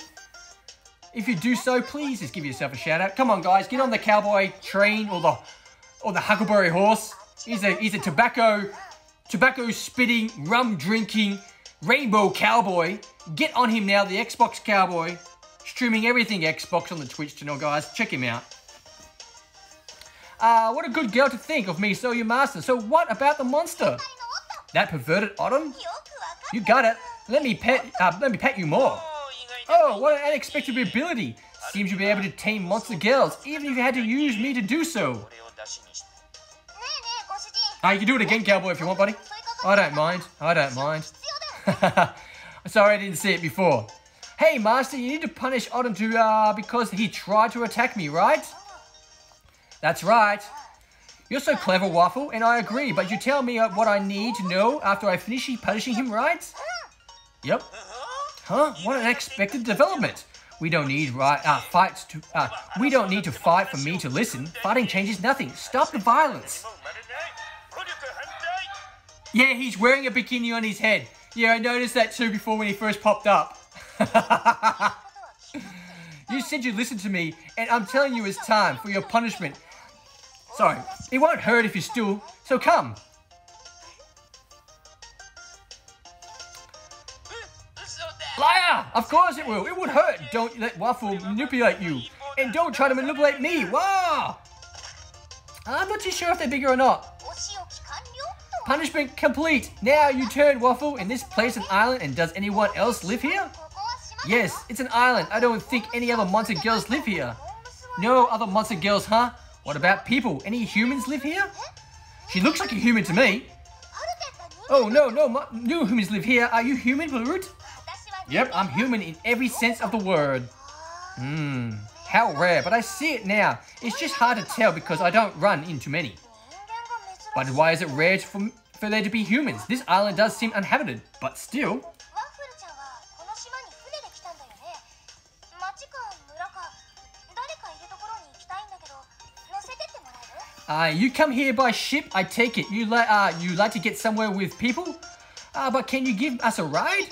If you do so, please just give yourself a shout out. Come on, guys, get on the cowboy train or the huckleberry horse. He's a tobacco spitting, rum drinking, rainbow cowboy. Get on him now, the Xbox cowboy, streaming everything Xbox on the Twitch channel, guys. Check him out. What a good girl to think of me, so your master. So what about the monster? That perverted Autumn? You got it. Let me pet you more. Oh, what an unexpected ability. Seems you'll be able to tame monster girls, even if you had to use me to do so. You can do it again, cowboy, if you want, buddy. I don't mind. Sorry I didn't see it before. Hey, master, you need to punish Autumn because he tried to attack me, right? That's right. You're so clever, Waffle, and I agree, but you tell me what I need to know after I finish punishing him, right? Yep. Huh? What an unexpected development. We don't need to fight for me to listen. Fighting changes nothing. Stop the violence. Yeah, he's wearing a bikini on his head. Yeah, I noticed that too before when he first popped up. You said you'd listen to me, and I'm telling you it's time for your punishment. Sorry, it won't hurt if you still, so come. Liar! Of course it will. It would hurt. Don't let Waffle manipulate you. And don't try to manipulate me. Wow! I'm not too sure if they're bigger or not. Punishment complete. Now you turn, Waffle, and this place an island, and does anyone else live here? Yes, it's an island. I don't think any other monster girls live here. No other monster girls, huh? What about people? Any humans live here? She looks like a human to me. Oh, no humans live here. Are you human, Parute? Yep, I'm human in every sense of the word. How rare, but I see it now. It's just hard to tell because I don't run into many. But why is it rare for there to be humans? This island does seem uninhabited, but still. You come here by ship, I take it. You like to get somewhere with people? But can you give us a ride?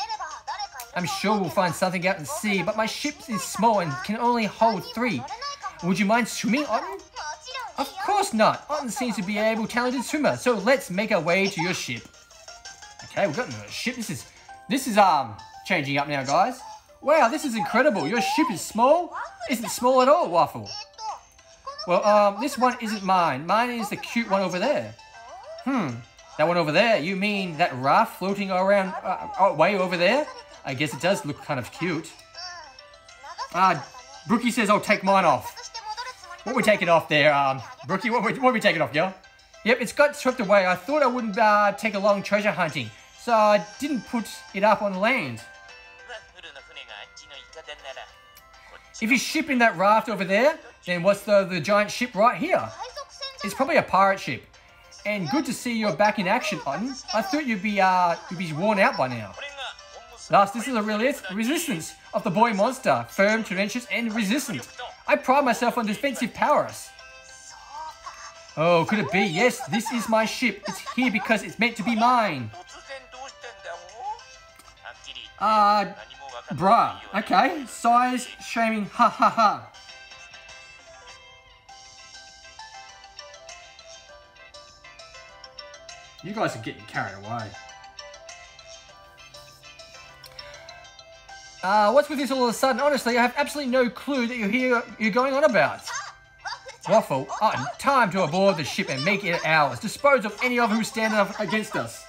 I'm sure we'll find something out and see, but my ship is small and can only hold 3. Would you mind swimming, Otten? Of course not. Otten seems to be a talented swimmer, so let's make our way to your ship. Okay, we've got another ship. This is changing up now, guys. Wow, this is incredible. Your ship is small? Isn't small at all, Waffle. Well, this one isn't mine. Mine is the cute one over there. That one over there? You mean that raft floating around way over there? I guess it does look kind of cute. Brookie says I'll take mine off. What we taking off there, Brookie? What we taking off, girl? Yep, it's got swept away. I thought I wouldn't take along treasure hunting, so I didn't put it up on land. If you're shipping that raft over there, then what's the giant ship right here? It's probably a pirate ship. And good to see you're back in action, Otten. I thought you'd be worn out by now. Last, this is a resistance of the boy monster. Firm, tenacious, and resistant. I pride myself on defensive powers. Oh, could it be? Yes, this is my ship. It's here because it's meant to be mine. Bruh. Okay. Size shaming. Ha ha ha. You guys are getting carried away. What's with this all of a sudden? Honestly, I have absolutely no clue that you're going on about. Waffle, time to aboard the ship and make it ours. Dispose of any of who stand up against us.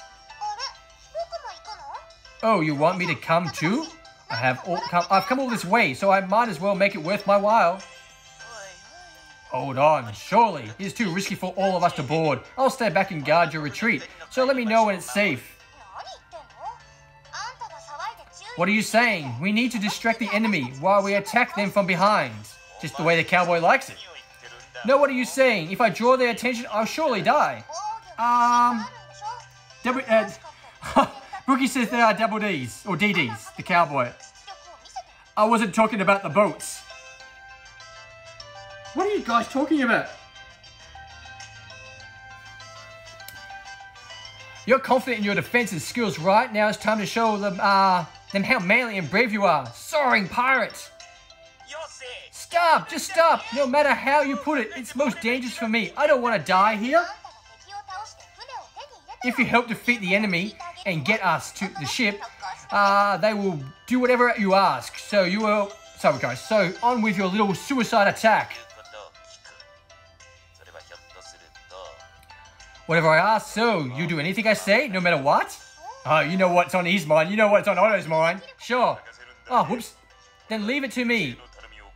Oh, you want me to come too? I've come all this way, so I might as well make it worth my while. Hold on, surely it is too risky for all of us to board. I'll stay back and guard your retreat, so let me know when it's safe. What are you saying? We need to distract the enemy while we attack them from behind. Just the way the cowboy likes it. No, what are you saying? If I draw their attention, I'll surely die. Brookie says they are double Ds, or DDs, the cowboy. I wasn't talking about the boats. What are you guys talking about? You're confident in your defense and skills, right? Now it's time to show them how manly and brave you are, soaring pirate! Stop! Just stop! No matter how you put it, it's most dangerous for me. I don't want to die here. If you help defeat the enemy and get us to the ship, they will do whatever you ask. So you will... Sorry guys, so on with your little suicide attack. Whatever I ask, so you do anything I say, no matter what? Oh, you know what's on his mind, you know what's on Otto's mind. Sure. Oh, whoops. Then leave it to me.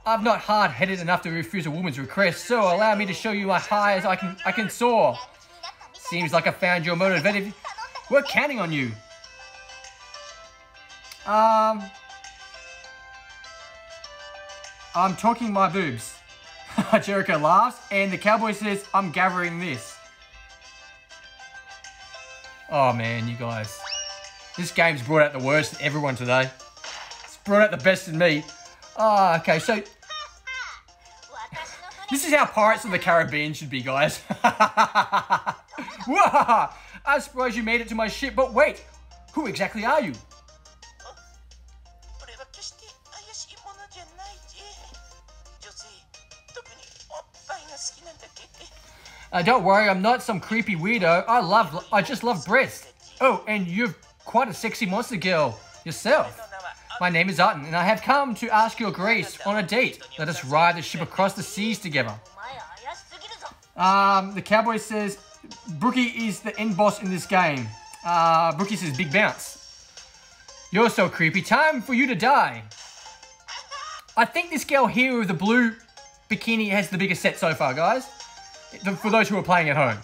I'm not hard-headed enough to refuse a woman's request, so allow me to show you how high as I can soar. Seems like I found your motive. We're counting on you. I'm talking my boobs. Jericho laughs, and the cowboy says, I'm gathering this. Oh man, you guys. This game's brought out the worst in everyone today. It's brought out the best in me. Ah, oh, okay, so... This is how Pirates of the Caribbean should be, guys. Whoa! I'm surprised you made it to my ship, but wait! Who exactly are you? Don't worry, I'm not some creepy weirdo. I just love breasts. Oh, and you're quite a sexy monster girl yourself. My name is Arton, and I have come to ask your grace on a date. Let us ride the ship across the seas together. The cowboy says, Brookie is the end boss in this game. Brookie says, big bounce. You're so creepy. Time for you to die. I think this girl here with the blue bikini has the biggest set so far, guys. For those who are playing at home.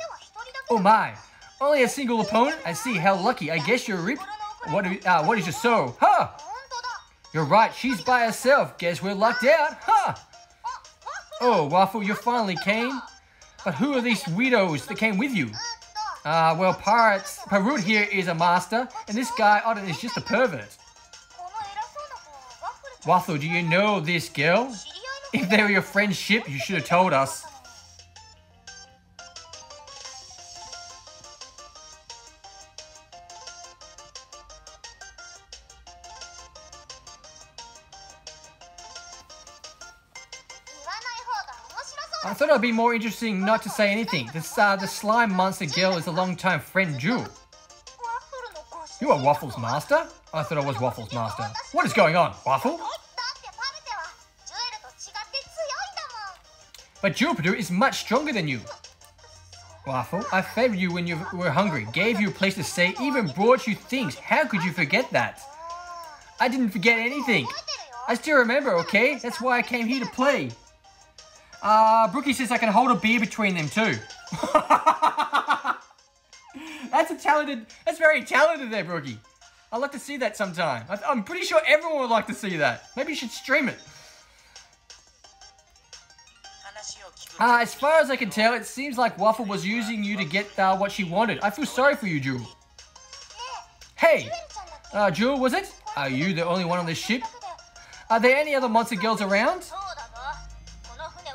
Oh my. Only a single opponent? I see. How lucky. I guess you're ripped. What is your soul? Huh? You're right. She's by herself. Guess we're lucked out. Huh? Oh, Waffle, you finally came. But who are these weirdos that came with you? Well, Pirates... Parute here is a master, and this guy, Arton, is just a pervert. Waffle, do you know this girl? If they were your friendship, you should have told us. I thought it would be more interesting not to say anything. The slime monster girl is a long-time friend, Jewel. You are Waffle's master? I thought I was Waffle's master. What is going on, Waffle? But Jewel Perdue is much stronger than you. Waffle, I fed you when you were hungry, gave you a place to stay, even brought you things. How could you forget that? I didn't forget anything. I still remember, okay? That's why I came here to play. Brookie says I can hold a beer between them too. That's very talented there, Brookie. I'd like to see that sometime. I'm pretty sure everyone would like to see that. Maybe you should stream it. As far as I can tell, it seems like Waffle was using you to get what she wanted. I feel sorry for you, Jewel. Hey, Jewel, was it? Are you the only one on this ship? Are there any other monster girls around?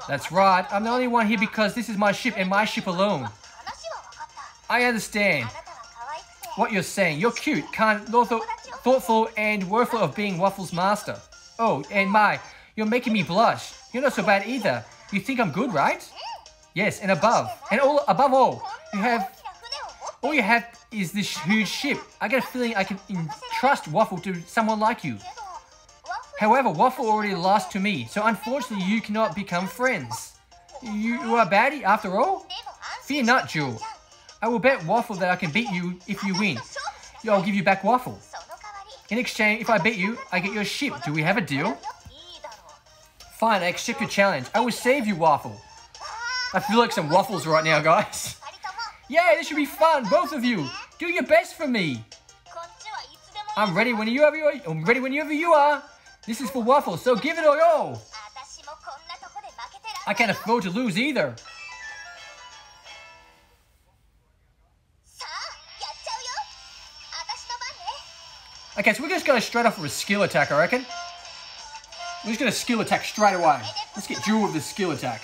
That's right, I'm the only one here because this is my ship and my ship alone. I understand what you're saying. You're cute, kind, thoughtful, and worthful of being Waffle's master. Oh, and my, you're making me blush. You're not so bad either. You think I'm good, right? Yes, and above all, all you have is this huge ship. I get a feeling I can entrust Waffle to someone like you. However, Waffle already lost to me, so unfortunately you cannot become friends. You are a baddie after all? Fear not, Jewel. I will bet Waffle that I can beat you if you win. I'll give you back Waffle. In exchange, if I beat you, I get your ship. Do we have a deal? Fine, I accept your challenge. I will save you, Waffle. I feel like some waffles right now, guys. Yeah, this should be fun, both of you. Do your best for me. I'm ready whenever you are. This is for Waffle, so give it a go! I can't afford to lose either. Okay, so we're just going to straight off with a skill attack, I reckon. We're just going to skill attack straight away. Let's get Jewel with the skill attack.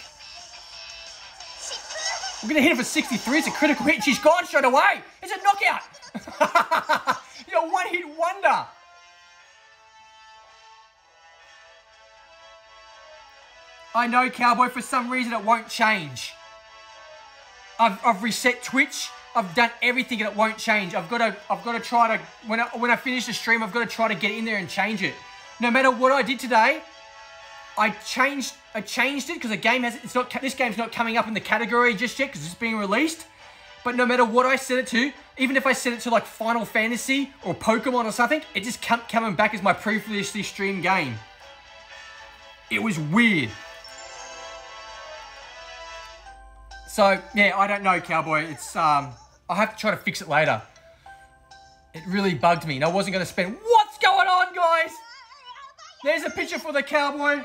We're going to hit it for 63, it's a critical hit. She's gone straight away! It's a knockout! You're a one-hit wonder! I know, Cowboy, for some reason it won't change. I've reset Twitch. I've done everything and it won't change. I've got to try to, when I finish the stream, I've got to try to get in there and change it. No matter what I did today, I changed it because the game has, this game's not coming up in the category just yet because it's being released. But no matter what I set it to, even if I set it to like Final Fantasy or Pokemon or something, it just kept coming back as my previously streamed game. It was weird. So yeah, I don't know, Cowboy. It's I'll have to try to fix it later. It really bugged me and I wasn't going to spend... What's going on, guys? There's a picture for the Cowboy.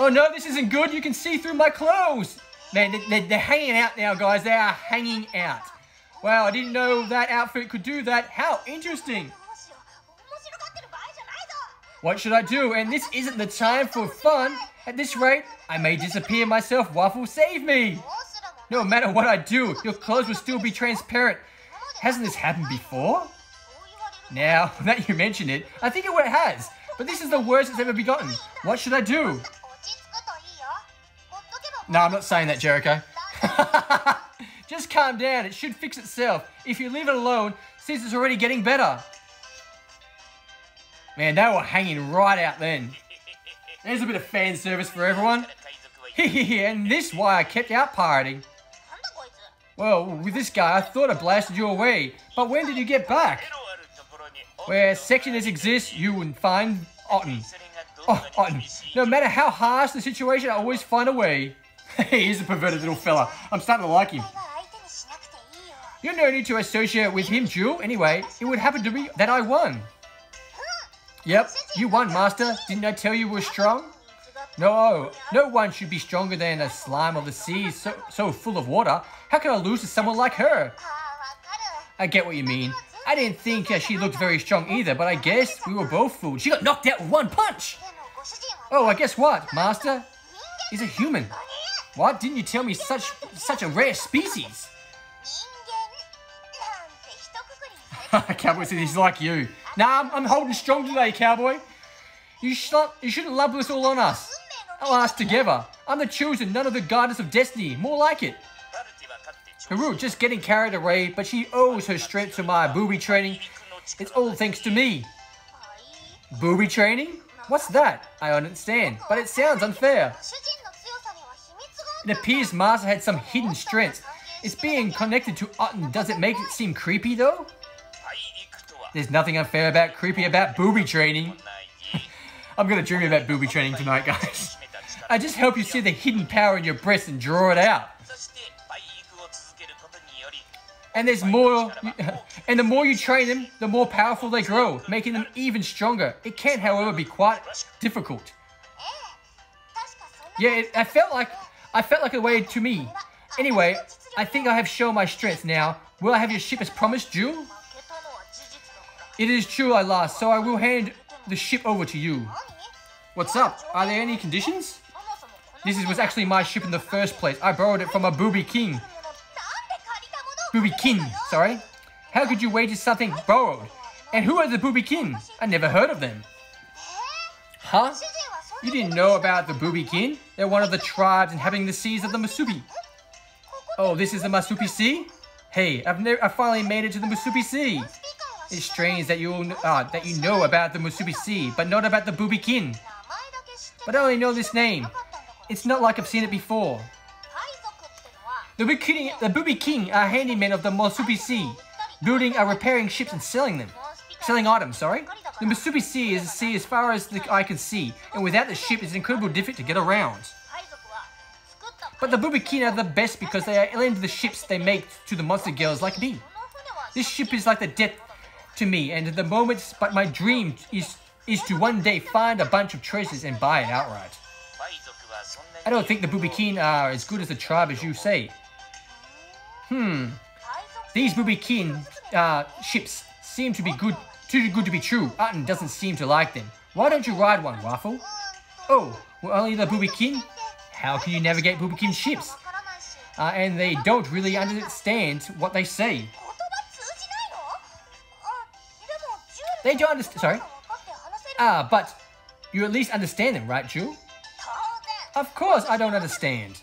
Oh no, this isn't good. You can see through my clothes. Man, they're hanging out now, guys. They are hanging out. Wow, I didn't know that outfit could do that. How interesting. What should I do? And this isn't the time for fun. At this rate, I may disappear myself. Waffle, save me. No matter what I do, your clothes will still be transparent. Hasn't this happened before? Now that you mention it, I think it has. But this is the worst it's ever begotten. What should I do? No, I'm not saying that, Jericho. Just calm down. It should fix itself. If you leave it alone, since it's already getting better. Man, they were hanging right out then. There's a bit of fan service for everyone. And this why I kept out pirating. Well, with this guy, I thought I blasted you away. But when did you get back? Where sectioners exist, you wouldn't find Otten. Oh, Otten. No matter how harsh the situation, I always find a way. He's a perverted little fella. I'm starting to like him. You're no need to associate with him, Jewel. Anyway, it would happen to be that I won. Yep, you won, Master. Didn't I tell you we're strong? No, no one should be stronger than a slime of the sea so full of water. How can I lose to someone like her? I get what you mean. I didn't think she looked very strong either, but I guess we were both fooled. She got knocked out with one punch! Oh, I guess what, Master? He's a human. What? Didn't you tell me such a rare species? Cowboy said he's like you. Nah, I'm holding strong today, Cowboy. You shouldn't lump this all on us. I'll ask together. I'm the chosen, none of the guidance of destiny. More like it. Haru just getting carried away, but she owes her strength to my booby training. It's all thanks to me. Booby training? What's that? I understand, but it sounds unfair. It appears Master had some hidden strengths. It's being connected to Otten. Does it make it seem creepy, though? There's nothing unfair about creepy about booby training. I'm going to dream about booby training tonight, guys. I just help you see the hidden power in your breast and draw it out. And there's more... And the more you train them, the more powerful they grow, making them even stronger. It can, however, be quite difficult. Yeah, I felt like a way to me. Anyway, I think I have shown my strength now. Will I have your ship as promised, Jewel? It is true I lost, so I will hand the ship over to you. What's up? Are there any conditions? This was actually my ship in the first place. I borrowed it from a Boobikin. Boobikin, sorry. How could you wager something borrowed? And who are the Boobikin? I never heard of them. Huh? You didn't know about the Boobikin? They're one of the tribes inhabiting the seas of the Musubi. Oh, this is the Musubi Sea? Hey, I finally made it to the Musubi Sea. It's strange that you know about the Musubi Sea, but not about the Boobikin. But I only know this name. It's not like I've seen it before. The Boobikin are handymen of the Musubi Sea, building and repairing ships and selling them. Selling items, sorry. The Musubi Sea is a sea as far as the eye can see, and without the ship it's incredibly difficult to get around. But the Boobikin are the best because they lend the ships they make to the monster girls like me. This ship is like the death to me, and at the moment, but my dream is to one day find a bunch of treasures and buy it outright. I don't think the Boobikin are as good as the tribe as you say. These Boobikin ships seem to be too good to be true. Otten doesn't seem to like them. Why don't you ride one, Waffle? Oh, well, only the Boobikin? How can you navigate Boobikin ships? And they don't really understand what they say. They don't understand. Sorry. Ah, but you at least understand them, right, Ju? Of course I don't understand.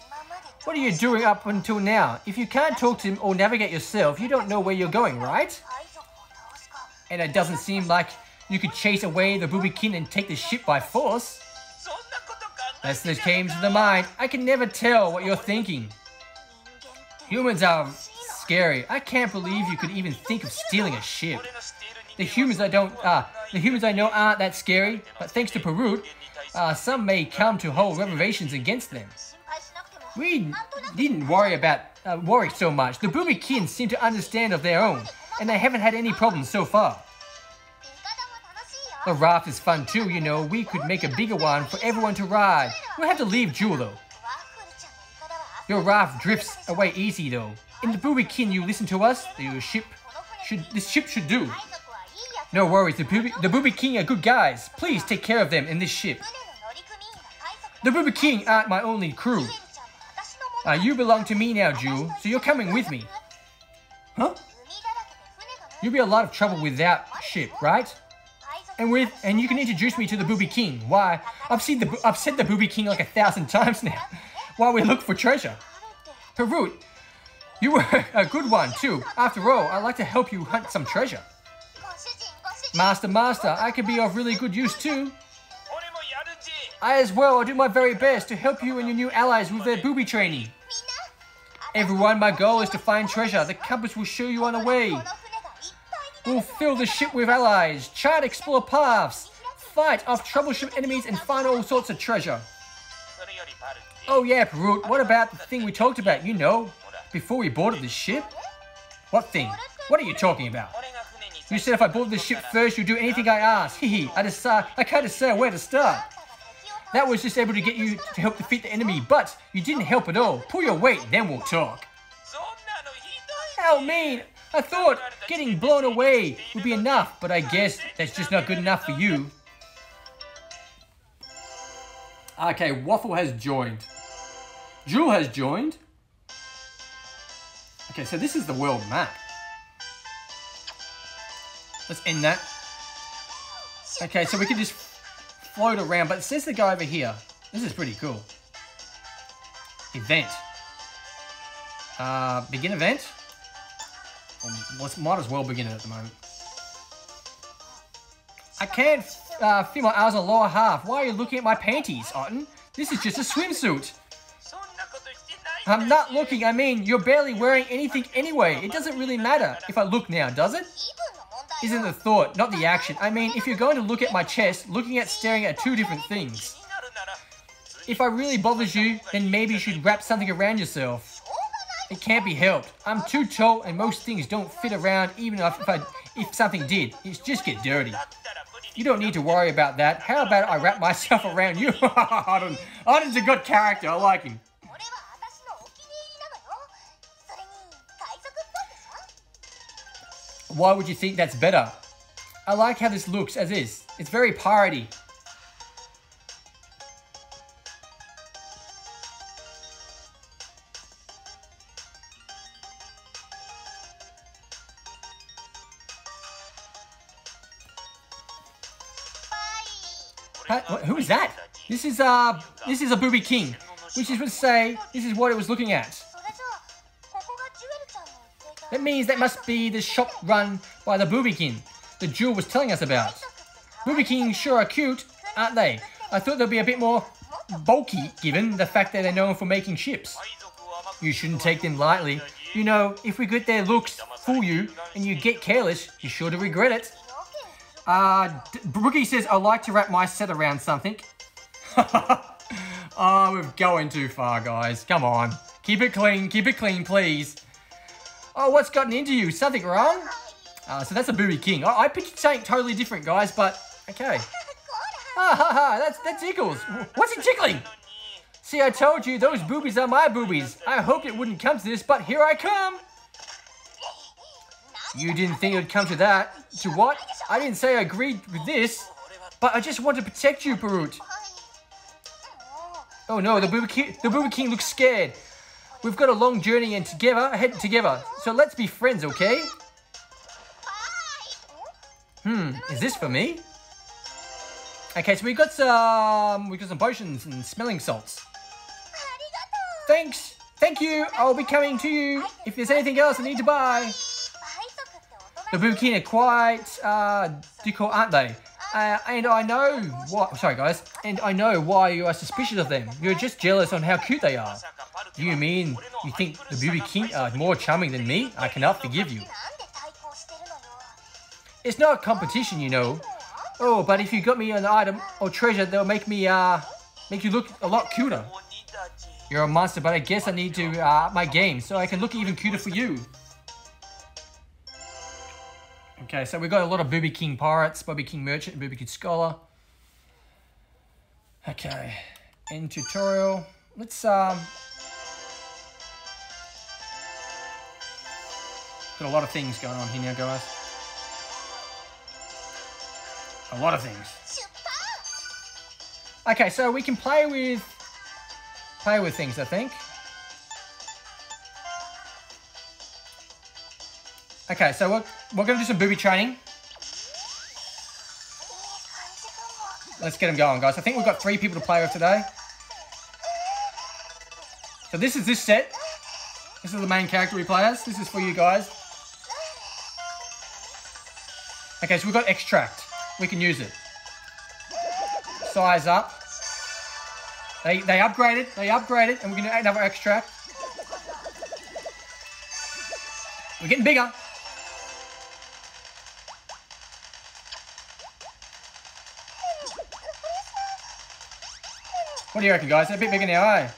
What are you doing up until now? If you can't talk to him or navigate yourself, you don't know where you're going, right? And it doesn't seem like you could chase away the Boobikin and take the ship by force. That's what came to the mind. I can never tell what you're thinking. Humans are scary. I can't believe you could even think of stealing a ship. The humans I know aren't that scary, but thanks to Parute, some may come to hold reservations against them. We didn't worry so much. The Boobikin seem to understand of their own, and they haven't had any problems so far. The raft is fun too, you know. We could make a bigger one for everyone to ride. We'll have to leave Jewel though. Your raft drifts away easy though. In the Boobikin, you listen to us. This ship should do. No worries, the Boobikin are good guys. Please take care of them in this ship. The Boobikin aren't my only crew. You belong to me now, Jewel, so you're coming with me. Huh? You'll be a lot of trouble without ship, right? And you can introduce me to the Boobikin. Why? I've said the Boobikin like 1,000 times now. While we look for treasure. Parute, you were a good one too. After all, I'd like to help you hunt some treasure. Master, I could be of really good use too. I as well, I'll do my very best to help you and your new allies with their booby training. Everyone, my goal is to find treasure. The compass will show you on the way. We'll fill the ship with allies, chart, explore paths, fight off troublesome enemies, and find all sorts of treasure. Oh yeah, Parute, what about the thing we talked about, you know, before we boarded this ship? What thing? What are you talking about? You said if I board this ship first, you'd do anything I ask. Hehe, I can't decide where to start. That was just able to get you to help defeat the enemy, but you didn't help at all. Pull your weight, then we'll talk. How mean! I thought getting blown away would be enough, but I guess that's just not good enough for you. Okay, Waffle has joined. Jewel has joined. Okay, so this is the world map. Let's end that. Okay, so we can just float around, but it says the guy over here. This is pretty cool. Event. Begin event. Might as well begin it at the moment. I can't feel my arms on the lower half. Why are you looking at my panties, Otten? This is just a swimsuit. I'm not looking. I mean, you're barely wearing anything anyway. It doesn't really matter if I look now, does it? Isn't the thought, not the action. I mean, if you're going to look at my chest, staring at two different things. If I really bothers you, then maybe you should wrap something around yourself. It can't be helped. I'm too tall and most things don't fit around, even if something did. It's just get dirty. You don't need to worry about that. How about I wrap myself around you? Arden's a good character. I like him. Why would you think that's better? I like how this looks as is. It's very piratey. Who is that? This is a Boobikin, which is this is what it was looking at. That means that must be the shop run by the Boobikin that Jewel was telling us about. Boobikin sure are cute, aren't they? I thought they'd be a bit more bulky given the fact that they're known for making ships. You shouldn't take them lightly. You know, if we get their looks fool you and you get careless, you're sure to regret it. Brookie says, I like to wrap my set around something. Oh, we're going too far, guys. Come on. Keep it clean, please. Oh, what's gotten into you? Something wrong? So that's a Boobikin. I pictured something totally different, guys, but okay. That tickles. What's it tickling? See, I told you, those boobies are my boobies. I hoped it wouldn't come to this, but here I come. You didn't think it would come to that. To what? I didn't say I agreed with this, but I just want to protect you, Parute. Oh no, the Boobikin looks scared. We've got a long journey and together, so let's be friends, okay? Is this for me? Okay, so we got some potions and smelling salts. Thanks. Thank you. I'll be coming to you if there's anything else I need to buy. The Boobikin are quite difficult, aren't they? And I know why. Sorry, guys. And I know why you are suspicious of them. You're just jealous on how cute they are. Do you mean you think the Boobikin are more charming than me? I cannot forgive you. It's not a competition, you know. Oh, but if you got me an item or treasure, they'll make me make you look a lot cuter. You're a monster, but I guess I need to my game so I can look even cuter for you. Okay, so we got a lot of Boobikin pirates, Boobikin merchant, Boobikin scholar. Okay, end tutorial. Let's got a lot of things going on here now, guys. A lot of things. Okay, so we can play with things, I think. Okay, so we're going to do some booby training. Let's get them going, guys. I think we've got 3 people to play with today. So this is this set. This is the main character we play as. This is for you guys. Okay, so we've got extract. We can use it. Size up. They upgraded, and we're going to add another extract. We're getting bigger. What do you reckon, guys? They're a bit bigger now, eh?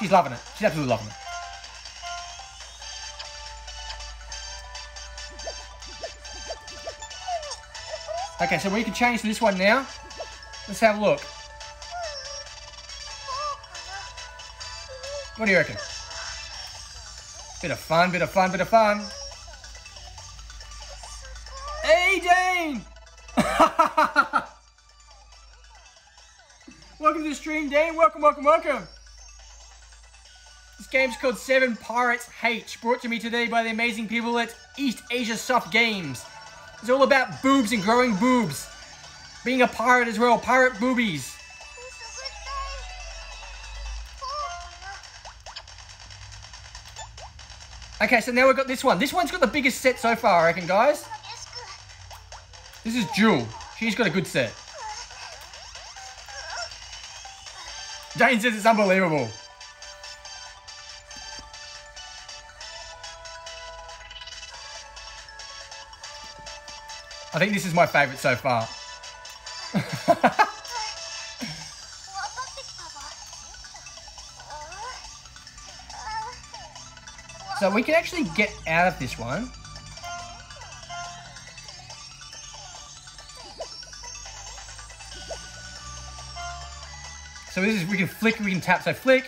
She's loving it. She's absolutely loving it. Okay, so we can change to this one now. Let's have a look. What do you reckon? Bit of fun, bit of fun, bit of fun. Hey, Dane! Welcome to the stream, Dane. Welcome, welcome, welcome. This game's called Seven Pirates H, brought to me today by the amazing people at East Asia Soft Games. It's all about boobs and growing boobs. Being a pirate as well, pirate boobies. Okay, so now we've got this one. This one's got the biggest set so far, I reckon, guys. This is Jewel. She's got a good set. Jane says it's unbelievable. I think this is my favourite so far. So we can actually get out of this one. So this is, we can flick, we can tap, so flick.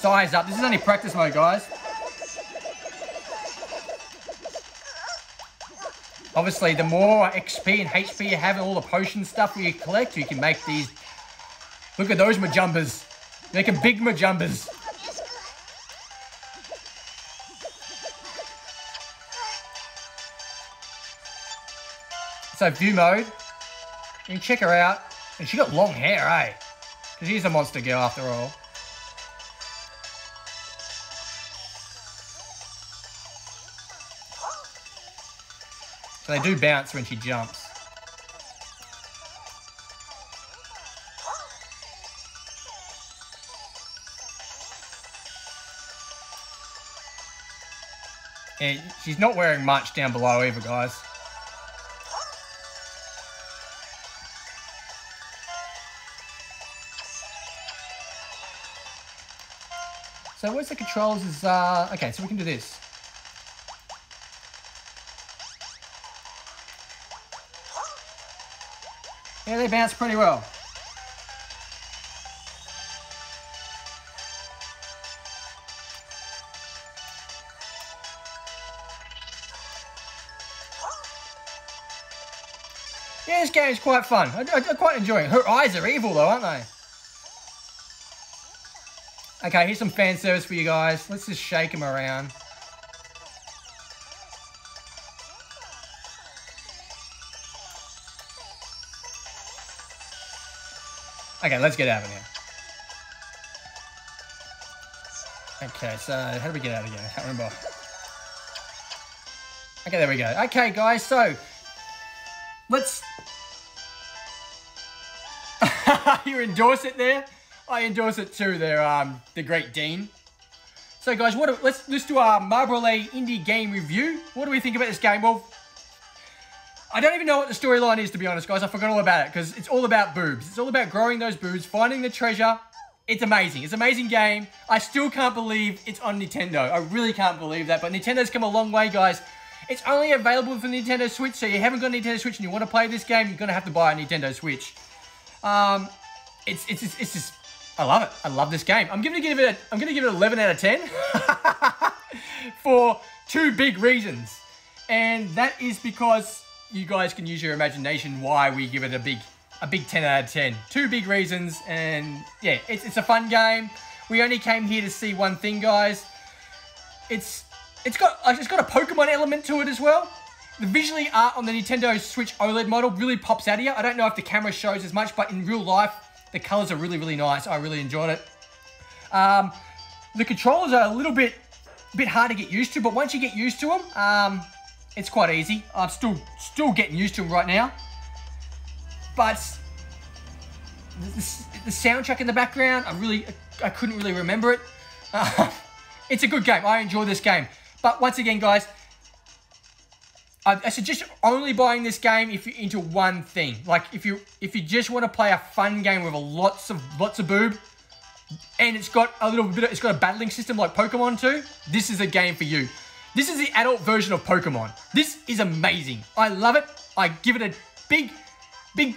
Size up, this is only practice mode, guys. Obviously the more XP and HP you have and all the potion stuff you collect, you can make these. Look at those majumbas. Making big majumbas. So view mode. You can check her out. And she got long hair, eh? Because she's a monster girl after all. So they do bounce when she jumps. And she's not wearing much down below either, guys. So where's the controls is, okay, so we can do this. Yeah, they bounce pretty well. Yeah, this game is quite fun. I'm quite enjoying it. Her eyes are evil though, aren't they? Okay, here's some fan service for you guys. Let's just shake them around. Okay, let's get out of here. Okay, so how do we get out of here? I can't remember. Okay, there we go. Okay, guys, so let's... You endorse it there? I endorse it too there, the great Dean. So, guys, let's do our MARBROLAY indie game review. What do we think about this game? Well, I don't even know what the storyline is, to be honest, guys. I forgot all about it, because it's all about boobs. It's all about growing those boobs, finding the treasure. It's amazing. It's an amazing game. I still can't believe it's on Nintendo. I really can't believe that, but Nintendo's come a long way, guys. It's only available for Nintendo Switch, so you haven't got a Nintendo Switch and you want to play this game, you're going to have to buy a Nintendo Switch. It's just... I love it. I love this game. I'm gonna give it an 11 out of 10 for two big reasons. And that is because you guys can use your imagination why we give it a big 10 out of 10. Two big reasons, and yeah, it's a fun game. We only came here to see one thing, guys. It's got a Pokemon element to it as well. The visual art on the Nintendo Switch OLED model really pops out of you. I don't know if the camera shows as much, but in real life, the colors are really, really nice. I really enjoyed it. The controllers are a little bit hard to get used to, but once you get used to them, it's quite easy. I'm still getting used to them right now. But the soundtrack in the background, I couldn't really remember it. It's a good game. I enjoy this game. But once again, guys, I suggest only buying this game if you're into one thing. Like if you just want to play a fun game with lots of boob, and it's got a battling system like Pokemon too. This is a game for you. This is the adult version of Pokemon. This is amazing. I love it. I give it a big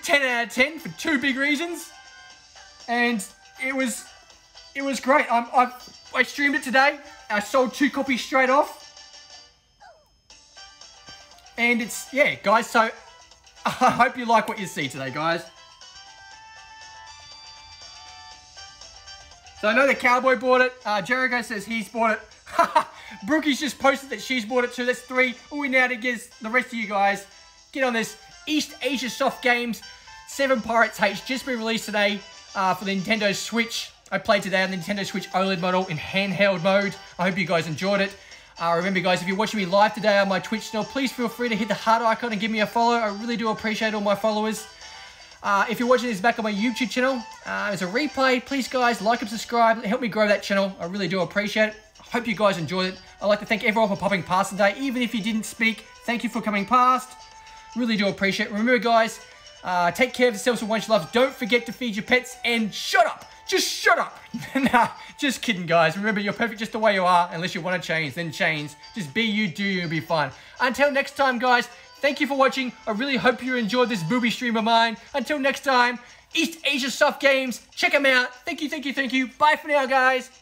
10 out of 10 for two big reasons, and it was great. I streamed it today. I sold 2 copies straight off. And it's, yeah, guys, so I hope you like what you see today, guys. So I know the cowboy bought it. Jericho says he's bought it. Brookie's just posted that she's bought it too. That's 3. All we now do is the rest of you guys get on this. East Asia Soft Games, 7 Pirates H, just been released today for the Nintendo Switch. I played today on the Nintendo Switch OLED model in handheld mode. I hope you guys enjoyed it. Remember, guys, if you're watching me live today on my Twitch channel, please feel free to hit the heart icon and give me a follow. I really do appreciate all my followers. If you're watching this back on my YouTube channel, as a replay, please, guys, like and subscribe. Help me grow that channel. I really do appreciate it. I hope you guys enjoyed it. I'd like to thank everyone for popping past today. Even if you didn't speak, thank you for coming past. Really do appreciate it. Remember, guys, take care of yourselves and one you love. Don't forget to feed your pets and shut up. Just shut up. Nah, just kidding, guys. Remember, you're perfect just the way you are. Unless you want to change, then change. Just be you, do you, and be fine. Until next time, guys, thank you for watching. I really hope you enjoyed this booby stream of mine. Until next time, East Asia Soft Games. Check them out. Thank you, thank you, thank you. Bye for now, guys.